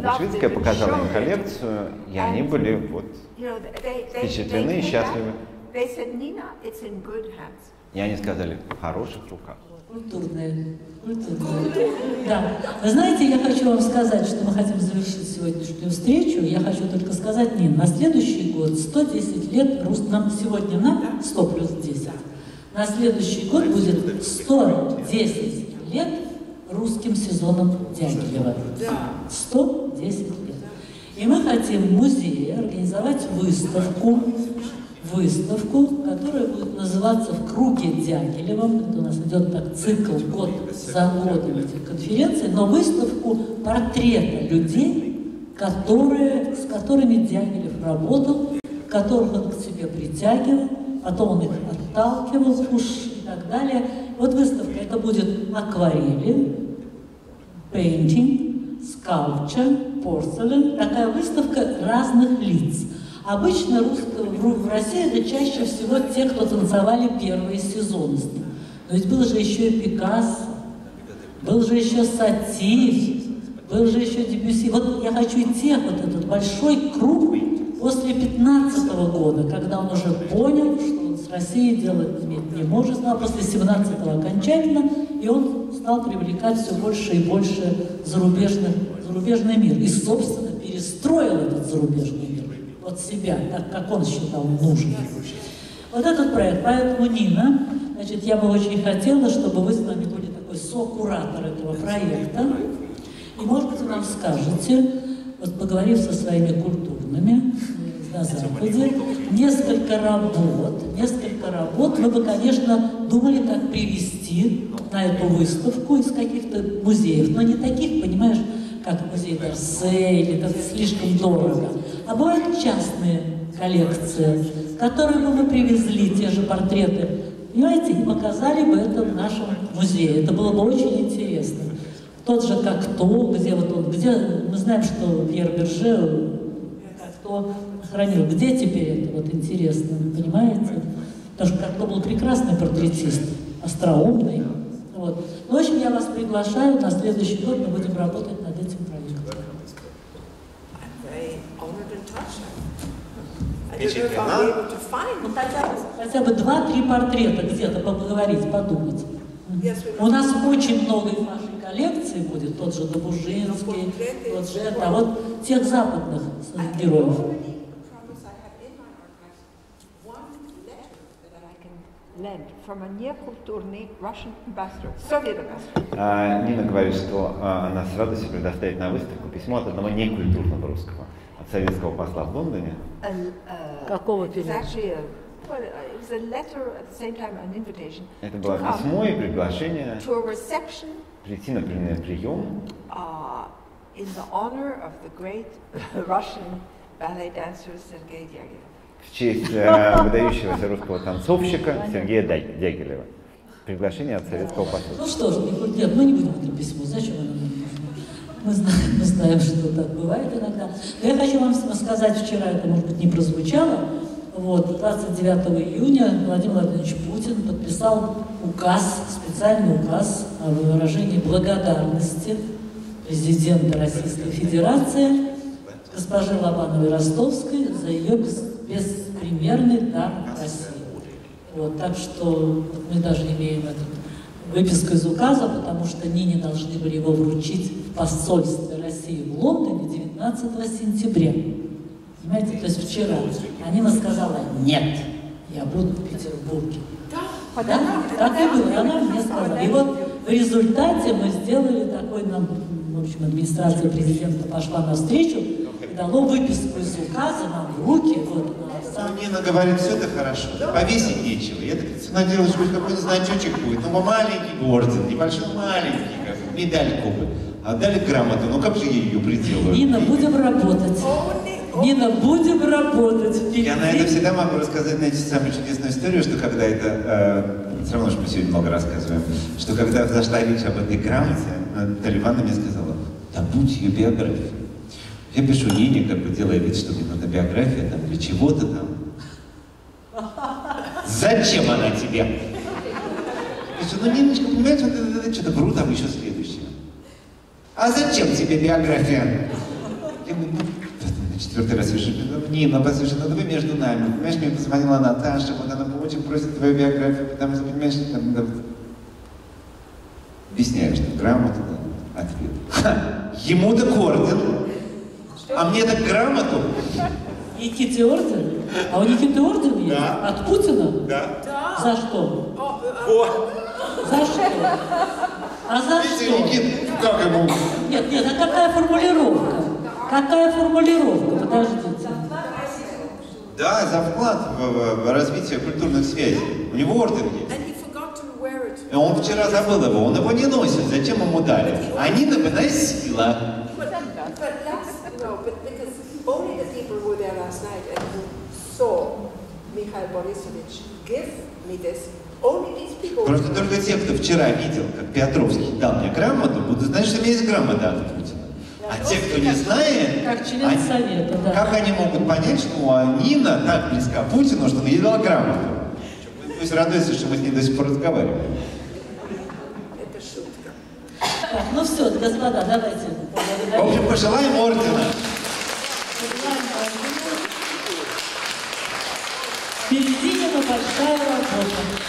Грушицкая показала им коллекцию, и они были вот впечатлены и счастливы. И они сказали: в хороших руках. Культурные. Культурные. Да. Вы знаете, я хочу вам сказать, что мы хотим завершить сегодняшнюю встречу. Я хочу только сказать, Нин, на следующий год сто десять лет, нам сегодня нам сто плюс десять. На следующий год будет сто десять лет русским сезоном Дягилева. сто десять лет. И мы хотим в музее организовать выставку, выставку, которая будет называться «В круге Дягилева». Это у нас идет так цикл год за годом этих конференций, но выставку портрета людей, которые, с которыми Дягилев работал, которых он к себе притягивал, потом он их отталкивал, уж и так далее. Вот выставка. Это будет акварели, painting, sculpture, porcelain. Такая выставка разных лиц. Обычно в России это чаще всего те, кто танцевали первые сезоны. Но ведь был же еще и Пикассо, был же еще Сати, был же еще Дебюсси. Вот я хочу и тех, вот этот большой круг после пятнадцатого года, когда он уже понял, что он с Россией делать не может, а после семнадцатого окончательно, и он стал привлекать все больше и больше зарубежных, зарубежный мир. И, собственно, перестроил этот зарубежный мир под себя, так как он считал нужным. Вот этот проект. Поэтому, Нина, значит, я бы очень хотела, чтобы вы с нами были такой сокуратор этого проекта. И, может быть, вы нам скажете, вот поговорив со своими культурными на Западе, несколько работ, несколько работ вы бы, конечно, думали, как привести на эту выставку из каких-то музеев, но не таких, понимаешь, как музей Д'Орсе, или это слишком дорого. А бывают частные коллекции, которые бы мы привезли, те же портреты, понимаете, и показали бы это в нашем музее. Это было бы очень интересно. Тот же «Кокто», где вот он, где, мы знаем, что Пьер Берже «Кокто» хранил. Где теперь это, вот интересно, понимаете? Потому что «Кокто» был прекрасный портретист, остроумный. Вот. В общем, я вас приглашаю, на следующий год мы будем работать над этим проектом. Ну, хотя, хотя бы два-три портрета где-то поговорить, подумать. Yes, У нас очень много из вашей коллекции будет, тот же Добужинский, тот же это, а вот тех западных героев. А, Нина говорит, что а, она с радостью предоставит на выставку письмо от одного некультурного русского. советского посла в Лондоне. Какого периода? Это было письмо и приглашение прийти, например, на прием в честь выдающегося русского танцовщика Сергея Дягилева. Приглашение от советского посла. Ну что ж, нет, мы не будем это письмо, зачем оно нам нужно? Мы знаем, мы знаем, что так бывает иногда. Но я хочу вам сказать, вчера это, может быть, не прозвучало, вот, двадцать девятого июня Владимир Владимирович Путин подписал указ, специальный указ о выражении благодарности президента Российской Федерации госпожи Лобановой-Ростовской за ее беспримерный дар России. Вот, так что мы даже имеем эту выписку из указа, потому что Нине должны были его вручить в посольстве России в Лондоне девятнадцатого сентября. Понимаете, то есть вчера. А Нина сказала: нет, я буду в Петербурге. Да, да? Так и было, она мне сказала. И вот в результате мы сделали такой, нам, в общем, администрация президента пошла навстречу, дало выписку из указа нам в руки. Вот, сам... Нина говорит, все это хорошо, повесить нечего. Я надеялась, хоть какой-то значочек будет. Ну, маленький орден, небольшой маленький, как медальку бы. Отдали грамоту, ну как же я ее приделаю? Нина, будем работать. Нина, будем работать. Я на это всегда могу рассказать, знаете, самую чудесную историю, что когда это... Э, все равно, что мы сегодня много рассказываем. Что когда зашла речь об этой грамоте, Наталья Ивановна мне сказала: да будь ее биография. Я пишу Нине, как бы делая вид, что мне надо биография там для чего-то там. Зачем она тебе? Я говорю, ну, Ниночка, понимаешь, вот что-то вру, там еще следующее. А зачем тебе биография? Я говорю, ну, четвертый раз вижу, Нина, послушай, ну, давай между нами. Понимаешь, мне позвонила Наташа, вот она очень просит твою биографию, потому что, понимаешь, там, там... объясняю, что грамоту, да, ответ. Ему-то кордон. А мне так грамоту. Никите орден? А у Никиты орден есть? Да. От Путина? Да. За что? О. За что? А за видите, что? Никит, как ему? Нет, нет, а какая формулировка? Какая формулировка? Подождите. Да, за вклад в, в развитие культурных связей. У него орден есть. И он вчера забыл его, он его не носит. Зачем ему дали? А Нина бы носила. Просто только те, кто вчера видел, как Петровский дал мне грамоту, будут знать, что у меня есть грамота от Путина. А те, кто не знает, как член они, Совета, да. Как они могут понять, что Нина так близка Путину, что она ей дала грамоту? Пусть радуется, что мы с ней до сих пор разговариваем. Это шутка. Так, ну все, господа, давайте. В общем, пожелаем ордена. Впереди эта большая работа.